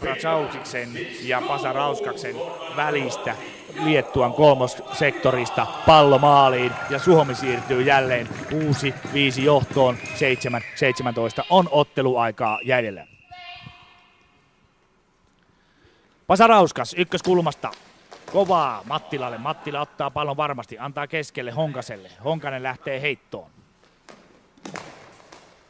Bracaukiksen ja Pasa Rauskaksen välistä Liettuan kolmossektorista pallo maaliin ja Suomi siirtyy jälleen kuusi viisi johtoon. Seitsemän seitsemäntoista on otteluaikaa jäljellä. Pasa Rauskas ykköskulmasta kovaa Mattilalle. Mattila ottaa pallon varmasti, antaa keskelle Honkaselle. Honkanen lähtee heittoon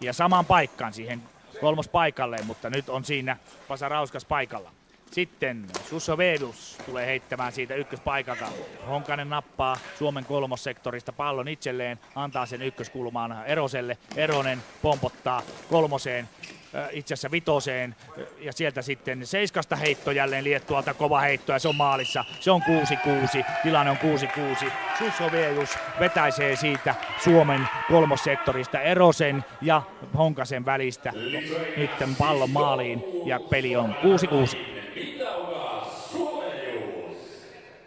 ja samaan paikkaan siihen kolmos paikalleen, mutta nyt on siinä Pasa Rauskas paikalla. Sitten Suso Vedus tulee heittämään siitä ykköspaikalta. Honkanen nappaa Suomen kolmossektorista pallon itselleen, antaa sen ykköskulmaan Eroselle. Eronen pompottaa kolmoseen itse asiassa vitoseen ja sieltä sitten seiskasta heitto jälleen Liettualta, kova heitto ja se on maalissa. Se on kuusi kuusi, tilanne on kuusi kuusi. Susovelius vetäisee siitä Suomen kolmossektorista Erosen ja Honkasen välistä nytten pallon maaliin ja peli on kuusi kuusi.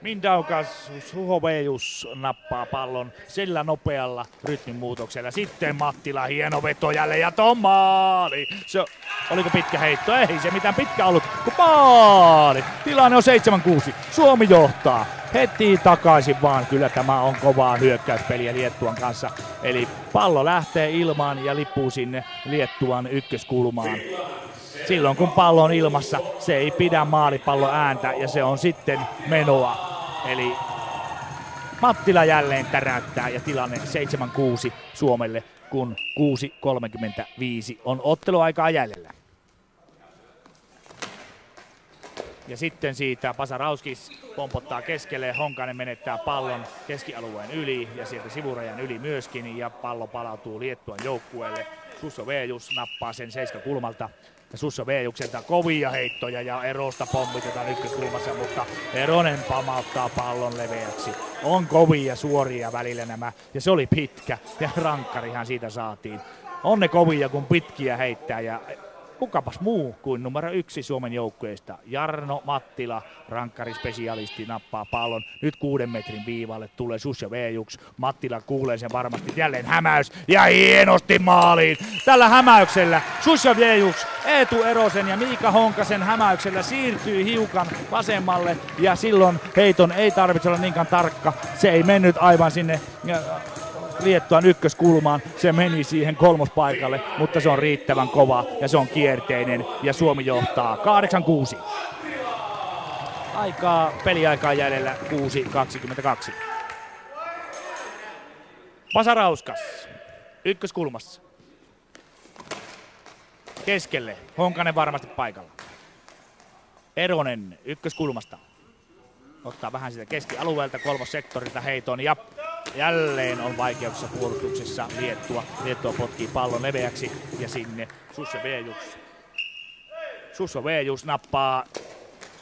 Mindaugas Suhovejus nappaa pallon sillä nopealla rytminmuutoksella. Sitten Mattila, hieno veto jälleen ja tuon maali. Se, oliko pitkä heitto? Ei se mitään pitkä ollut, kun maali. Tilanne on seitsemän kuusi. Suomi johtaa heti takaisin vaan. Kyllä tämä on kovaa hyökkäyspeliä Liettuan kanssa. Eli pallo lähtee ilmaan ja lippuu sinne Liettuan ykköskulmaan. Silloin kun pallo on ilmassa, se ei pidä maalipallo ääntä ja se on sitten menoa. Eli Mattila jälleen täräyttää ja tilanne seitsemän kuusi Suomelle, kun kuusi kolmekymmentäviisi on otteluaikaa jäljellä. Ja sitten siitä Pasarauskis pompottaa keskelle, Honkanen menettää pallon keskialueen yli ja sieltä sivurajan yli myöskin ja pallo palautuu Liettuan joukkueelle. Susovelius nappaa sen seiskakulmalta. Susoveliukselta kovia heittoja ja Erosta pommitetaan ykköskulmassa, mutta Eronen pamauttaa pallon leveäksi. On kovia suoria välillä nämä ja se oli pitkä ja rankkarihan siitä saatiin. On ne kovia kun pitkiä heittää ja kukapas muu kuin numero yksi Suomen joukkueesta. Jarno Mattila, rankkarispesialisti, nappaa pallon. Nyt kuuden metrin viivalle tulee Susovelius. Mattila kuulee sen varmasti. Jälleen hämäys ja hienosti maaliin. Tällä hämäyksellä Susovelius, Eetu Erosen ja Miika Honkasen hämäyksellä siirtyy hiukan vasemmalle. Ja silloin heiton ei tarvitse olla niinkaan tarkka. Se ei mennyt aivan sinne Liettuan ykköskulmaan, se meni siihen kolmospaikalle, mutta se on riittävän kova ja se on kierteinen ja Suomi johtaa kahdeksan kuusi. Aikaa, peliaikaa jäljellä kuusi kaksikymmentäkaksi. Pasarauskas ykköskulmassa. Keskelle, Honkanen varmasti paikalla. Eronen ykköskulmasta. Ottaa vähän sitä keskialueelta, kolmossektorilta heiton ja jälleen on vaikeuksissa puolustuksessa Liettua. Liettua potkii pallon leveäksi ja sinne Susovelius. Susovelius nappaa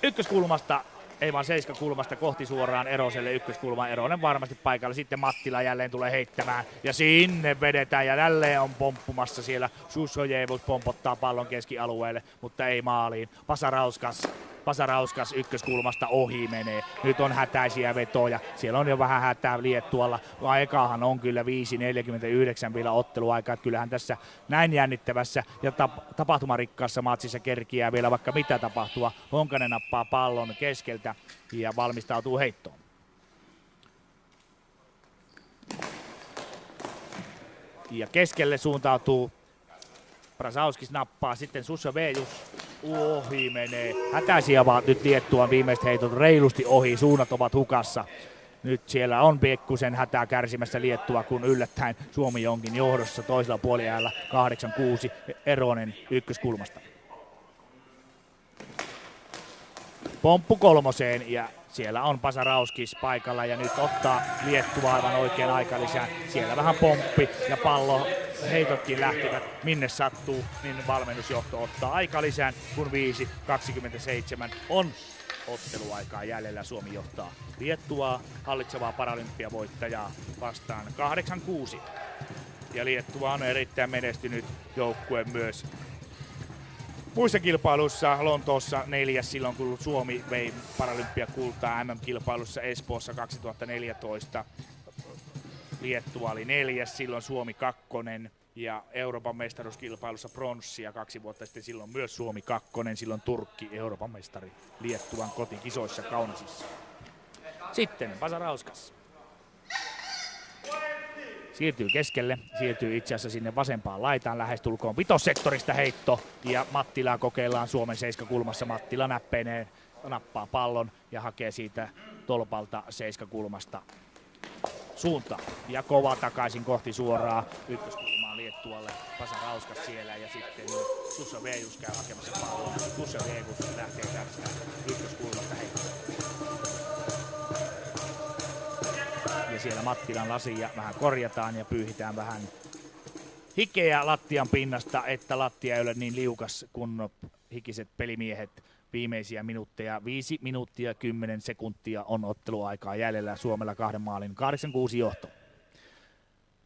ykköskulmasta, ei vaan seiskakulmasta kohti suoraan Eroselle ykköskulmaan. Eronen varmasti paikalla. Sitten Mattila jälleen tulee heittämään ja sinne vedetään ja jälleen on pomppumassa siellä. Susovelius pompottaa pallon keskialueelle, mutta ei maaliin. Pasarauskas. Pasarauskas ykköskulmasta ohi menee. Nyt on hätäisiä vetoja. Siellä on jo vähän hätää Liettualla. Aikaahan on kyllä viisi neljäkymmentäyhdeksän vielä otteluaikaa. Kyllähän tässä näin jännittävässä ja tap- tapahtumarikkaassa matsissa kerkiää vielä vaikka mitä tapahtua. Honkanen nappaa pallon keskeltä ja valmistautuu heittoon. Ja keskelle suuntautuu. Brasauskis nappaa, sitten Susovelius ohi menee. Hätäisiä vaan nyt Liettuan viimeiset heitot reilusti ohi, suunnat ovat hukassa. Nyt siellä on pikkusen hätää kärsimässä Liettua, kun yllättäen Suomi onkin johdossa toisella puoliajalla kahdeksan kuusi Eronen ykköskulmasta. Pomppu kolmoseen ja siellä on Pasarauskis paikalla ja nyt ottaa Liettua aivan oikean aikalisään. Siellä vähän pomppi ja pallo heitotkin lähtivät minne sattuu, niin valmennusjohto ottaa aikalisään, kun viisi kaksikymmentäseitsemän on otteluaikaa jäljellä. Suomi johtaa Liettuaa, hallitsevaa paralympiavoittajaa vastaan kahdeksan kuusi. Ja Liettua on erittäin menestynyt joukkue myös muissa kilpailuissa. Lontoossa neljäs silloin, kun Suomi vei paralympiakultaa M M-kilpailussa Espoossa kaksituhattaneljätoista. Liettua oli neljäs, silloin Suomi kakkonen ja Euroopan mestaruuskilpailussa pronssia kaksi vuotta sitten, silloin myös Suomi kakkonen, silloin Turkki Euroopan mestari Liettuan kotikisoissa Kaunasissa. Sitten Pasarauskas siirtyy keskelle, siirtyy itse asiassa sinne vasempaan laitaan, lähestulkoon vitossektorista heitto ja Mattilaa kokeillaan Suomen seiskakulmassa. Mattila näppeineen nappaa pallon ja hakee siitä tolpalta seiskakulmasta suunta ja kova takaisin kohti suoraa ykköskulmaa Liettualle. Pasarauskas siellä ja sitten Susovelius käy hakemassa palloa. Susovelius lähtee tästä ykköskulmasta heittoon. Ja siellä Mattilan lasia vähän korjataan ja pyyhitään vähän hikeä lattian pinnasta, että lattia ei ole niin liukas kun hikiset pelimiehet. Viimeisiä minuutteja, viisi minuuttia, kymmenen sekuntia on otteluaikaa jäljellä Suomella kahden maalin, kahdeksan kuusi johto.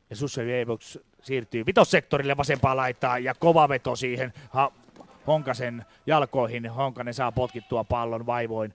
Ja Sussevieboks siirtyy vitossektorille vasempaan laitaan ja kova veto siihen ha Honkasen jalkoihin. Honkanen saa potkittua pallon vaivoin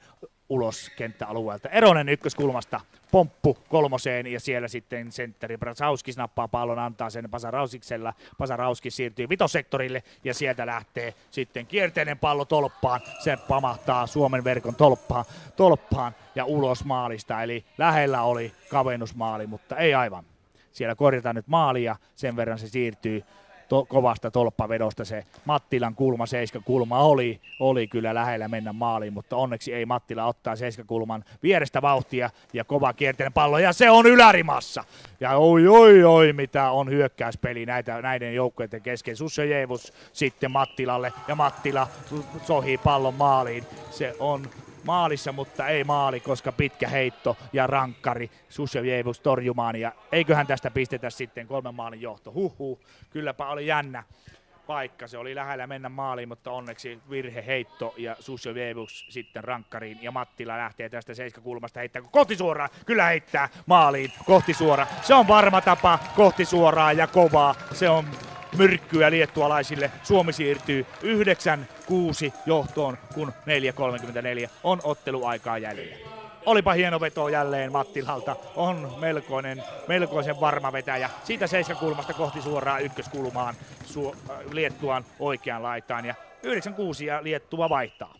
ulos kenttäalueelta. Eronen ykköskulmasta, pomppu kolmoseen ja siellä sitten sentteri Brasauskis nappaa pallon, antaa sen Pasarauskiksella. Pasarauskis siirtyy vitosektorille ja sieltä lähtee sitten kierteinen pallo tolppaan. Se pamahtaa Suomen verkon tolppaan, tolppaan ja ulos maalista. Eli lähellä oli kavennusmaali, mutta ei aivan. Siellä korjataan nyt maalia, sen verran se siirtyy. To, kovasta tolppavedosta se Mattilan kulma, seiskakulma oli, oli kyllä lähellä mennä maaliin, mutta onneksi ei Mattila ottaa seiskakulman vierestä vauhtia ja kova kierteinen pallo ja se on ylärimassa. Ja oi oi oi mitä on hyökkäyspeli näitä, näiden joukkueiden kesken. Susojevus sitten Mattilalle ja Mattila sohii pallon maaliin. Se on maalissa, mutta ei maali, koska pitkä heitto ja rankkari Susjevus torjumaan. Ja eiköhän tästä pistetä sitten kolmen maalin johto. Huhhuh, kylläpä oli jännä paikka. Se oli lähellä mennä maaliin, mutta onneksi virhe heitto ja Susjevus sitten rankkariin. Ja Mattila lähtee tästä seiskakulmasta, heittää kohti suoraan. Kyllä heittää maaliin kohti suoraan. Se on varma tapa kohti suoraan ja kovaa. Se on myrkkyä liettualaisille. Suomi siirtyy yhdeksän kuusi johtoon, kun neljä kolmekymmentäneljä on otteluaikaa jäljellä. Olipa hieno veto jälleen Mattilalta. On melkoinen, melkoisen varma vetäjä. Siitä seiskakulmasta kohti suoraan ykköskulmaan Su- Liettuan oikeaan laitaan. Ja yhdeksän kuusi ja Liettua vaihtaa.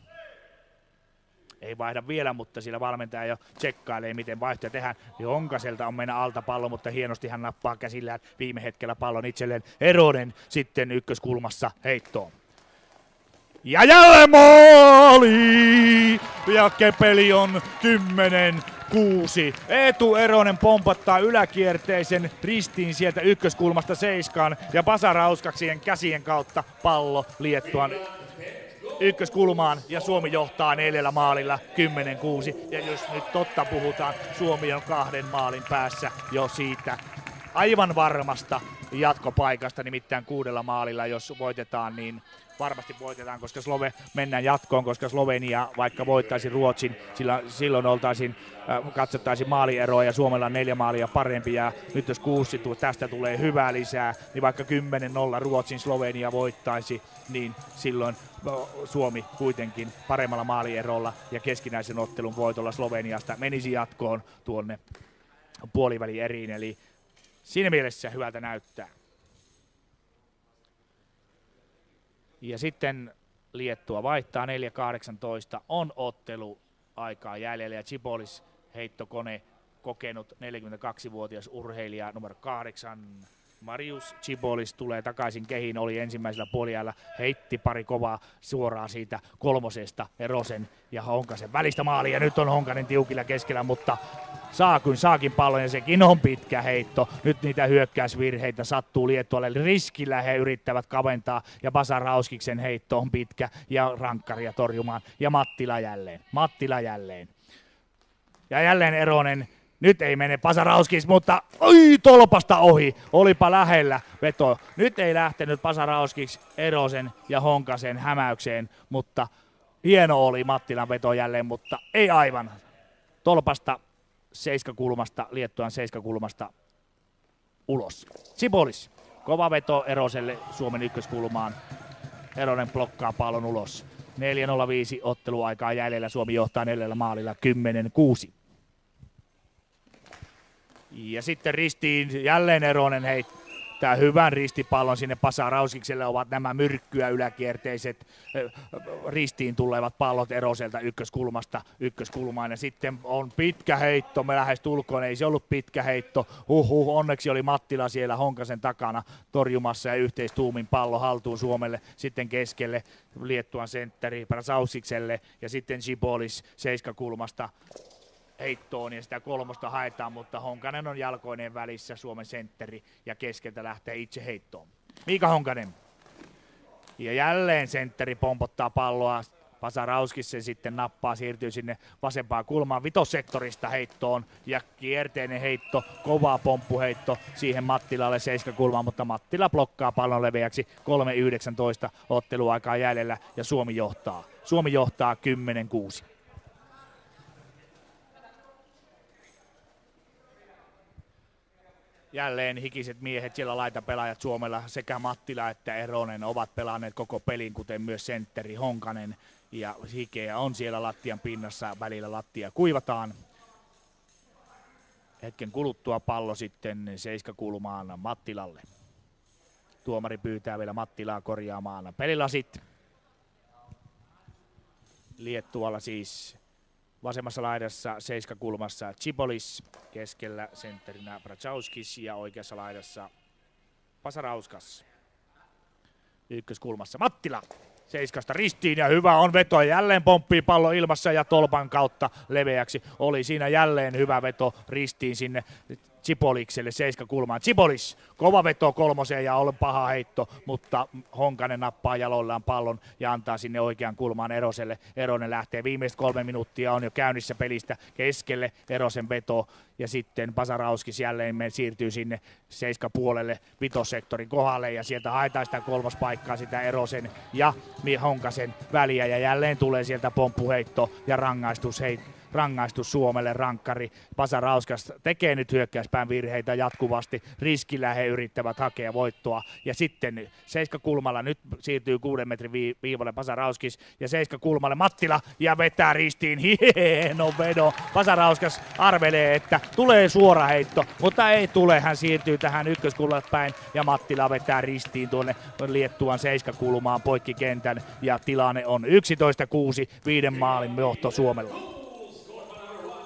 Ei vaihda vielä, mutta siellä valmentaja jo tsekkailee, miten vaihtoja tehdään. Honkaselta on mennä alta pallo, mutta hienosti hän nappaa käsillään viime hetkellä pallon itselleen. Eronen sitten ykköskulmassa heittoon. Ja jälleen maali! Ja Kepeli on kymmenen kuusi. Eetu Eronen pompattaa yläkierteisen ristiin sieltä ykköskulmasta seiskaan. Ja Pasarauskaksien käsien kautta pallo Liettuan ykköskulmaan ja Suomi johtaa neljällä maalilla kymmenen kuusi. Ja jos nyt totta puhutaan, Suomi on kahden maalin päässä jo siitä aivan varmasta jatkopaikasta, nimittäin kuudella maalilla, jos voitetaan, niin varmasti voitetaan, koska Slove, mennään jatkoon, koska Slovenia vaikka voittaisi Ruotsin, sillä, silloin oltaisiin, äh, katsottaisiin maalieroa ja Suomella on neljä maalia parempi ja nyt jos kuusi tästä tulee hyvää lisää, niin vaikka kymmenen nolla Ruotsin Slovenia voittaisi, niin silloin Suomi kuitenkin paremmalla maalierolla ja keskinäisen ottelun voitolla Sloveniasta menisi jatkoon tuonne puolivälieriin, eli siinä mielessä hyvältä näyttää. Ja sitten Liettua vaihtaa, neljä kahdeksantoista on ottelu aikaa jäljellä ja Cipolis heittokone kokenut neljäkymmentäkaksivuotias urheilija numero kahdeksan. Marius Cipolis tulee takaisin kehiin, oli ensimmäisellä puoliajalla, heitti pari kovaa suoraan siitä kolmosesta Erosen ja Honkasen välistä maali ja nyt on Honkanen tiukilla keskellä, mutta saa kuin saakin pallon ja sekin on pitkä heitto. Nyt niitä hyökkäysvirheitä sattuu Liettualle, riskillä he yrittävät kaventaa ja Pasarauskiksen heitto on pitkä ja rankkaria torjumaan ja Mattila jälleen, Mattila jälleen ja jälleen Eronen. Nyt ei mene Pasarauskis, mutta oi, tolpasta ohi, olipa lähellä veto. Nyt ei lähtenyt Pasarauskis Erosen ja Honkasen hämäykseen, mutta hieno oli Mattilan veto jälleen, mutta ei aivan. Tolpasta seiskakulmasta, Liettuan seiskakulmasta ulos. Cipolis, kova veto Eroselle Suomen ykköskulmaan. Eronen blokkaa pallon ulos. neljä nolla viisi otteluaikaa jäljellä, Suomi johtaa neljällä maalilla kymmenen kuusi. Ja sitten ristiin jälleen Eronen heittää hyvän ristipallon sinne Pasarauskikselle, ovat nämä myrkkyä yläkierteiset ristiin tulevat pallot Eroselta ykköskulmasta ykköskulmaan. Ja sitten on pitkä heitto, me lähes tulkoon, ei se ollut pitkä heitto, huhhuh, onneksi oli Mattila siellä Honkasen takana torjumassa ja yhteistuumin pallo haltuun Suomelle, sitten keskelle Liettuan sentteri Brasauskikselle ja sitten Cipolis seiskakulmasta heittoon ja sitä kolmosta haetaan, mutta Honkanen on jalkoinen välissä, Suomen sentteri ja keskeltä lähtee itse heittoon. Miika Honkanen. Ja jälleen sentteri pompottaa palloa Pasarauskis sen sitten nappaa, siirtyy sinne vasempaan kulmaan vitosektorista heittoon ja kierteinen heitto, kova pomppuheitto siihen Mattilalle seiskakulmaan, mutta Mattila blokkaa pallon leveäksi. kolme yhdeksäntoista otteluaikaa jäljellä ja Suomi johtaa. Suomi johtaa kymmenen kuusi. Jälleen hikiset miehet, siellä laitapelaajat Suomella, sekä Mattila että Eronen ovat pelanneet koko pelin, kuten myös sentteri Honkanen. Ja hikeä on siellä lattian pinnassa, välillä lattia kuivataan. Hetken kuluttua pallo sitten seiskakulmaan Mattilalle. Tuomari pyytää vielä Mattilaa korjaamaan pelilasit. Liettualla siis vasemmassa laidassa seiskakulmassa Tsibolis, keskellä sentterinä Braczauskis ja oikeassa laidassa Pasarauskas. Ykköskulmassa Mattila. Seiskasta ristiin ja hyvä on veto. Jälleen pomppii pallo ilmassa ja tolpan kautta leveäksi. Oli siinä jälleen hyvä veto ristiin sinne Tsibolikselle seiskakulmaan. Tsibolis, kova veto kolmoseen ja on paha heitto, mutta Honkanen nappaa jaloillaan pallon ja antaa sinne oikean kulmaan Eroselle. Eronen lähtee, viimeiset kolme minuuttia on jo käynnissä pelistä, keskelle Erosen veto ja sitten Pasarauskis jälleen me siirtyy sinne seiskapuolelle vitosektorin kohdalle ja sieltä haetaan sitä kolmospaikkaa, sitä Erosen ja Honkasen väliä ja jälleen tulee sieltä pomppuheitto ja rangaistusheitto. Rangaistus Suomelle, rankkari. Pasarauskas tekee nyt hyökkäyspään virheitä jatkuvasti. Riskillä he yrittävät hakea voittoa. Ja sitten seiskakulmalla nyt siirtyy kuuden metrin viivalle Pasarauskis. Ja seiskakulmalle Mattila ja vetää ristiin. Hieno vedo. Pasarauskas arvelee, että tulee suora heitto, mutta ei tule. Hän siirtyy tähän ykköskulmalle päin ja Mattila vetää ristiin tuonne Liettuan seiskakulmaan poikkikentän. Ja tilanne on yksitoista kuusi, viiden maalin johto Suomella.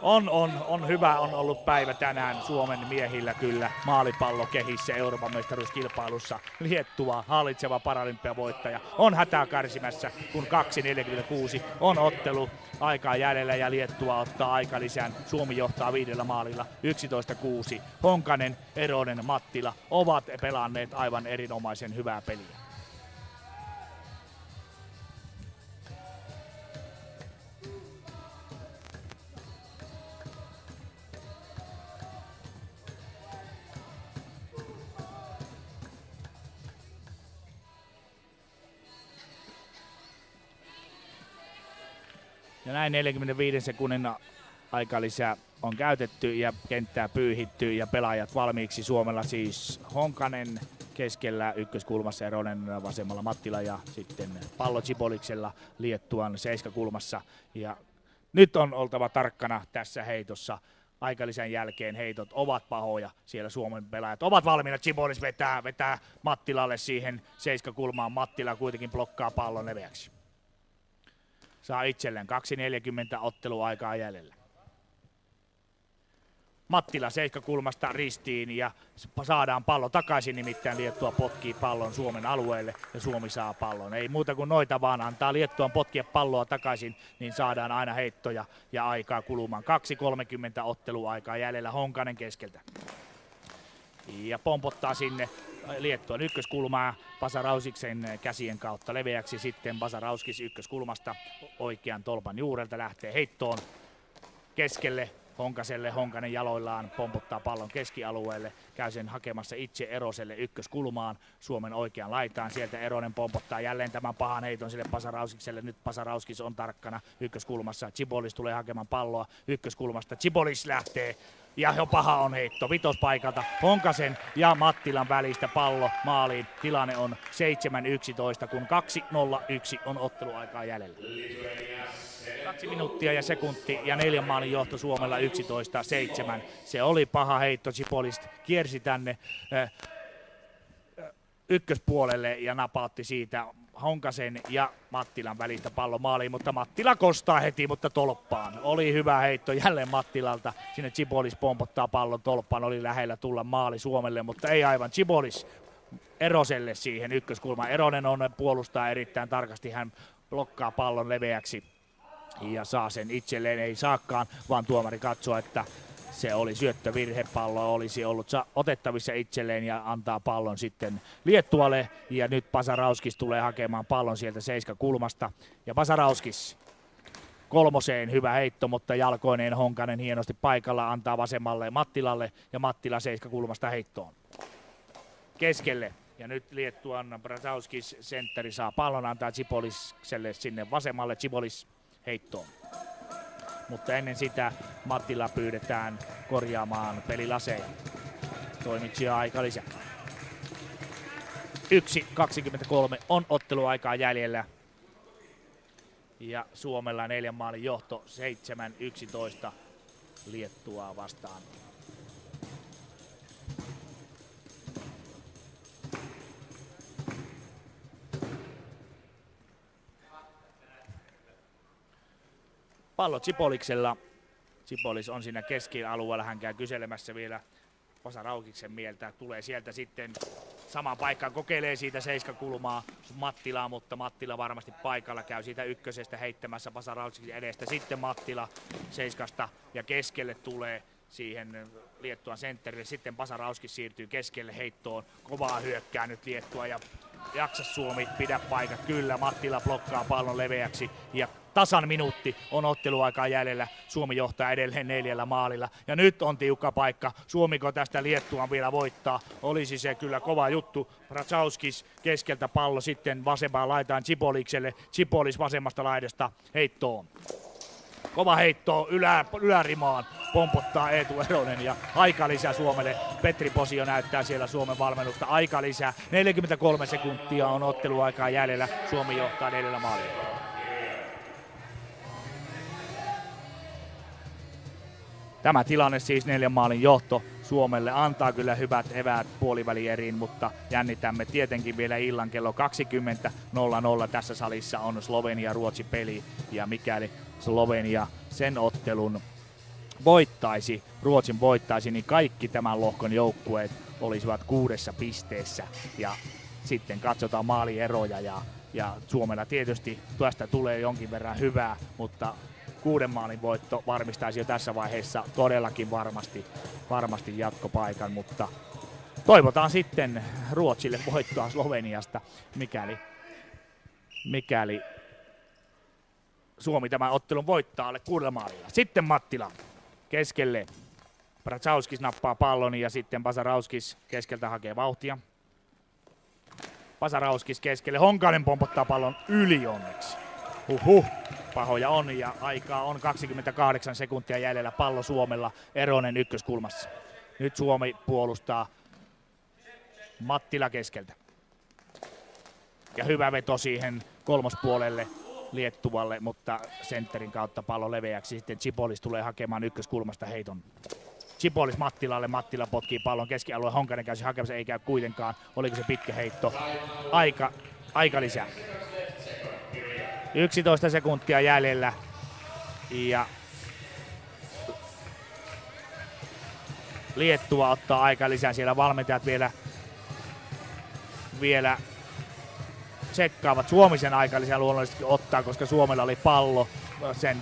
On, on, on hyvä, on ollut päivä tänään Suomen miehillä kyllä maalipallo kehissä Euroopan mestaruuskilpailussa. Liettua hallitseva paralympiavoittaja on hätää kärsimässä, kun kaksi neljäkymmentäkuusi on ottelu aikaa jäljellä ja Liettua ottaa aika lisään. Suomi johtaa viidellä maalilla yksitoista kuusi. Honkanen, Eronen, Mattila ovat pelanneet aivan erinomaisen hyvää peliä. Ja näin neljänkymmenenviiden sekunnin aikalisä on käytetty ja kenttää pyyhitty ja pelaajat valmiiksi. Suomella siis Honkanen keskellä, ykköskulmassa Eronen, vasemmalla Mattila ja sitten pallo Tsiboliksella Liettuan seiskakulmassa. Ja nyt on oltava tarkkana tässä heitossa. Aikalisän jälkeen heitot ovat pahoja, siellä Suomen pelaajat ovat valmiina. Tsibolis vetää, vetää Mattilalle siihen seiskakulmaan. Mattila kuitenkin blokkaa pallon leveäksi. Saa itselleen kaksi neljäkymmentä otteluaikaa jäljellä. Mattila seiskakulmasta ristiin ja saadaan pallo takaisin, nimittäin Liettua potkii pallon Suomen alueelle ja Suomi saa pallon. Ei muuta kuin noita vaan antaa Liettuan potkia palloa takaisin, niin saadaan aina heittoja ja aikaa kulumaan. kaksi kolmekymmentä otteluaikaa jäljellä Honkanen keskeltä. Ja pompottaa sinne Liettuan ykköskulmaa Pasarausiksen käsien kautta leveäksi, sitten Pasarauskis ykköskulmasta oikean tolpan juurelta lähtee heittoon keskelle Honkaselle. Honkanen jaloillaan pompottaa pallon keskialueelle, käy sen hakemassa itse Eroselle ykköskulmaan Suomen oikean laitaan. Sieltä Eronen pompottaa jälleen tämän pahan heiton sille Pasarauskikselle. Nyt Pasarauskis on tarkkana ykköskulmassa. Tsibolis tulee hakemaan palloa ykköskulmasta. Tsibolis lähtee. Ja jo paha on heitto vitospaikalta Honkasen ja Mattilan välistä pallo maaliin. Tilanne on seitsemän yksitoista, kun kaksi nolla yksi on otteluaikaa jäljellä. Kaksi minuuttia ja sekunti ja neljän maalin johto Suomella yksitoista seitsemän. Se oli paha heitto, Tsibolist kiersi tänne äh, ykköspuolelle ja napautti siitä Honkasen ja Mattilan välistä pallo maaliin, mutta Mattila kostaa heti, mutta tolppaan. Oli hyvä heitto jälleen Mattilalta. Sinne Tsibolis pompottaa pallon tolppaan. Oli lähellä tulla maali Suomelle, mutta ei aivan. Tsibolis Eroselle siihen ykköskulmaan. Eronen on puolustaa erittäin tarkasti. Hän blokkaa pallon leveäksi ja saa sen itselleen. Ei saakaan, vaan tuomari katsoo, että Se oli syöttövirhepallo, olisi ollut otettavissa itselleen ja antaa pallon sitten Liettualle. Ja nyt Pasarauskis tulee hakemaan pallon sieltä seiskakulmasta. Ja Pasarauskis kolmoseen, hyvä heitto, mutta jalkoineen Honkanen hienosti paikalla, antaa vasemmalle Mattilalle ja Mattila seiskakulmasta heittoon. Keskelle. Ja nyt Liettuan Brasauskis sentteri saa pallon, antaa Tsipoliselle sinne vasemmalle, Tsipolis heittoon. Mutta ennen sitä Mattila pyydetään korjaamaan pelilaseja. Toimitsija aika lisää. yksi kaksikymmentäkolme on otteluaikaa jäljellä. Ja Suomella neljän maalin johto seitsemän yksitoista Liettuaa vastaan. Pallo Tsipoliksella. Tsipolis on siinä keskialueella, hän käy kyselemässä vielä Pasaraukiksen mieltä. Tulee sieltä sitten samaan paikkaan, kokeilee siitä seiskakulmaa Mattilaa, mutta Mattila varmasti paikalla, käy siitä ykkösestä heittämässä Pasaraukiksen edestä. Sitten Mattila seiskasta ja keskelle tulee siihen Liettuan sentterille. Sitten Pasarauskis siirtyy keskelle heittoon. Kovaa hyökkää nyt Liettua ja jaksa Suomi, pidä paikka. Kyllä, Mattila blokkaa pallon leveäksi ja tasan minuutti on otteluaikaa jäljellä. Suomi johtaa edelleen neljällä maalilla. Ja nyt on tiukka paikka. Suomiko tästä Liettuan vielä voittaa? Olisi se kyllä kova juttu. Bratsauskis keskeltä pallo sitten vasempaan laitaan Tsipolikselle. Tsipolis vasemmasta laidasta heittoon. Kova heitto ylä, ylärimaan. Pompottaa Eetu Eronen ja aika lisää Suomelle. Petri Posio näyttää siellä Suomen valmennusta. Aika lisää. neljäkymmentäkolme sekuntia on otteluaikaa jäljellä. Suomi johtaa neljällä maalilla. Tämä tilanne siis neljän maalin johto Suomelle antaa kyllä hyvät eväät puolivälieriin, mutta jännitämme tietenkin vielä illan kello kaksikymmentä nolla nolla. Tässä salissa on Slovenia-Ruotsi peli ja mikäli Slovenia sen ottelun voittaisi, Ruotsin voittaisi, niin kaikki tämän lohkon joukkueet olisivat kuudessa pisteessä ja sitten katsotaan maalieroja ja, ja Suomella tietysti tästä tulee jonkin verran hyvää, mutta kuuden maalin voitto varmistaisi jo tässä vaiheessa todellakin varmasti, varmasti jatkopaikan, mutta toivotaan sitten Ruotsille voittoa Sloveniasta, mikäli, mikäli Suomi tämän ottelun voittaa alle kuudella maalilla. Sitten Mattila keskelle, Bratsauskis nappaa pallon ja sitten Pasarauskis keskeltä hakee vauhtia. Pasarauskis keskelle, Honkanen pompottaa pallon yli onneksi. Huhhuh, pahoja on ja aikaa on kaksikymmentäkahdeksan sekuntia jäljellä, pallo Suomella, Eronen ykköskulmassa. Nyt Suomi puolustaa Mattila keskeltä. Ja hyvä veto siihen kolmospuolelle Liettuvalle, mutta sentterin kautta pallo leveäksi. Sitten Tsipolis tulee hakemaan ykköskulmasta heiton. Tsipolis Mattilalle, Mattila potkii pallon keskialueen, Honkanen käy hakemassa, ei käy kuitenkaan. Oliko se pitkä heitto? Aika, aika lisää. yksitoista sekuntia jäljellä ja Liettua ottaa aika lisää. Siellä valmentajat vielä, vielä tsekkaavat Suomisen aika lisää luonnollisesti ottaa, koska Suomella oli pallo. Sen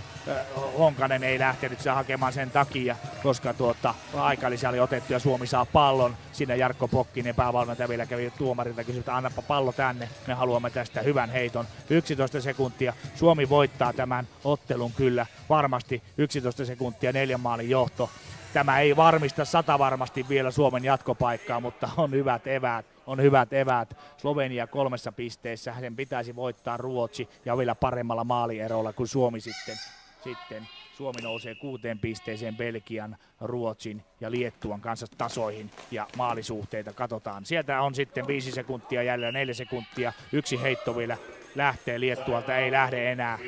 Honkanen ei lähtenyt sitä hakemaan sen takia, koska tuota, aika lisää oli otettu ja Suomi saa pallon. Siinä Jarkko Pokkinen päävalmentaja vielä kävi tuomarilta kysynyt, että annapa pallo tänne, me haluamme tästä hyvän heiton. yksitoista sekuntia, Suomi voittaa tämän ottelun kyllä varmasti, yksitoista sekuntia, neljän maalin johto. Tämä ei varmista sata varmasti vielä Suomen jatkopaikkaa, mutta on hyvät eväät. On hyvät eväät. Slovenia kolmessa pisteessä. Sen pitäisi voittaa Ruotsi ja vielä paremmalla maalierolla kuin Suomi sitten. Sitten Suomi nousee kuuteen pisteeseen Belgian, Ruotsin ja Liettuan kanssa tasoihin ja maalisuhteita katsotaan. Sieltä on sitten viisi sekuntia jäljellä, neljä sekuntia. Yksi heitto vielä lähtee Liettualta, ei lähde enää.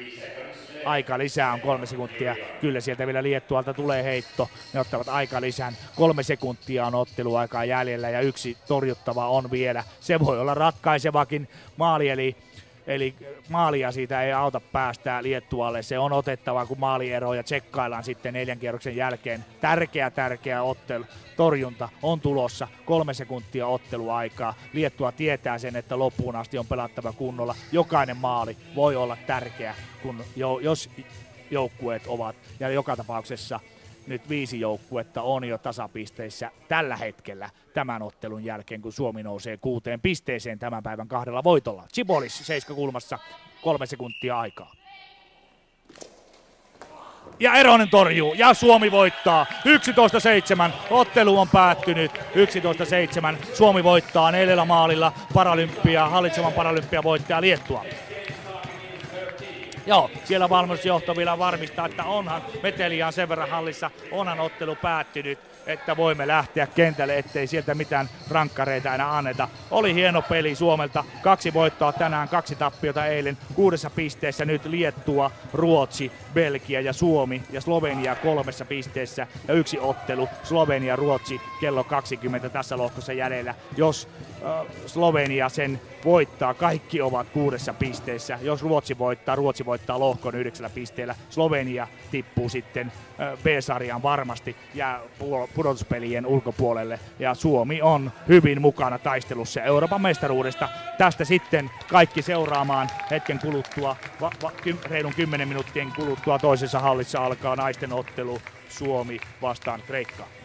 Aika lisää on kolme sekuntia. Kyllä sieltä vielä Liettualta tulee heitto. Ne ottavat aika lisään. Kolme sekuntia on otteluaikaa jäljellä ja yksi torjuttava on vielä. Se voi olla ratkaisevakin maali, eli, eli maalia siitä ei auta päästää Liettualle. Se on otettava, kun maalieroja tsekkaillaan sitten neljän kierroksen jälkeen. Tärkeä, tärkeä ottelu. Torjunta on tulossa. Kolme sekuntia otteluaikaa. Liettua tietää sen, että loppuun asti on pelattava kunnolla. Jokainen maali voi olla tärkeä, kun jo, jos joukkueet ovat ja joka tapauksessa Nyt viisi joukkuetta on jo tasapisteissä tällä hetkellä tämän ottelun jälkeen, kun Suomi nousee kuuteen pisteeseen tämän päivän kahdella voitolla. Tsibolis seiskakulmassa, kolme sekuntia aikaa. Ja Eronen torjuu ja Suomi voittaa. yksitoista seitsemän ottelu on päättynyt. yksitoista seitsemän Suomi voittaa neljällä maalilla paralympia, hallitsevan paralympia voittaa Liettua. Joo, siellä valmennusjohto vielä varmistaa, että onhan meteliä on sen verran hallissa, onhan ottelu päättynyt, että voimme lähteä kentälle, ettei sieltä mitään rankkareita enää anneta. Oli hieno peli Suomelta, kaksi voittoa tänään, kaksi tappiota eilen, kuudessa pisteessä nyt Liettua, Ruotsi, Belgia ja Suomi ja Slovenia kolmessa pisteessä ja yksi ottelu, Slovenia, Ruotsi, kello kaksikymmentä tässä lohkossa jäljellä. Jos äh, Slovenia sen voittaa, kaikki ovat kuudessa pisteessä, jos Ruotsi voittaa, Ruotsi voittaa. voittaa lohkon yhdeksällä pisteellä. Slovenia tippuu sitten B-sarjaan varmasti, jää pudotuspelien ulkopuolelle ja Suomi on hyvin mukana taistelussa Euroopan mestaruudesta. Tästä sitten kaikki seuraamaan hetken kuluttua, va, va, ky, reilun kymmenen minuuttien kuluttua toisessa hallissa alkaa naisten ottelu Suomi vastaan Kreikkaa.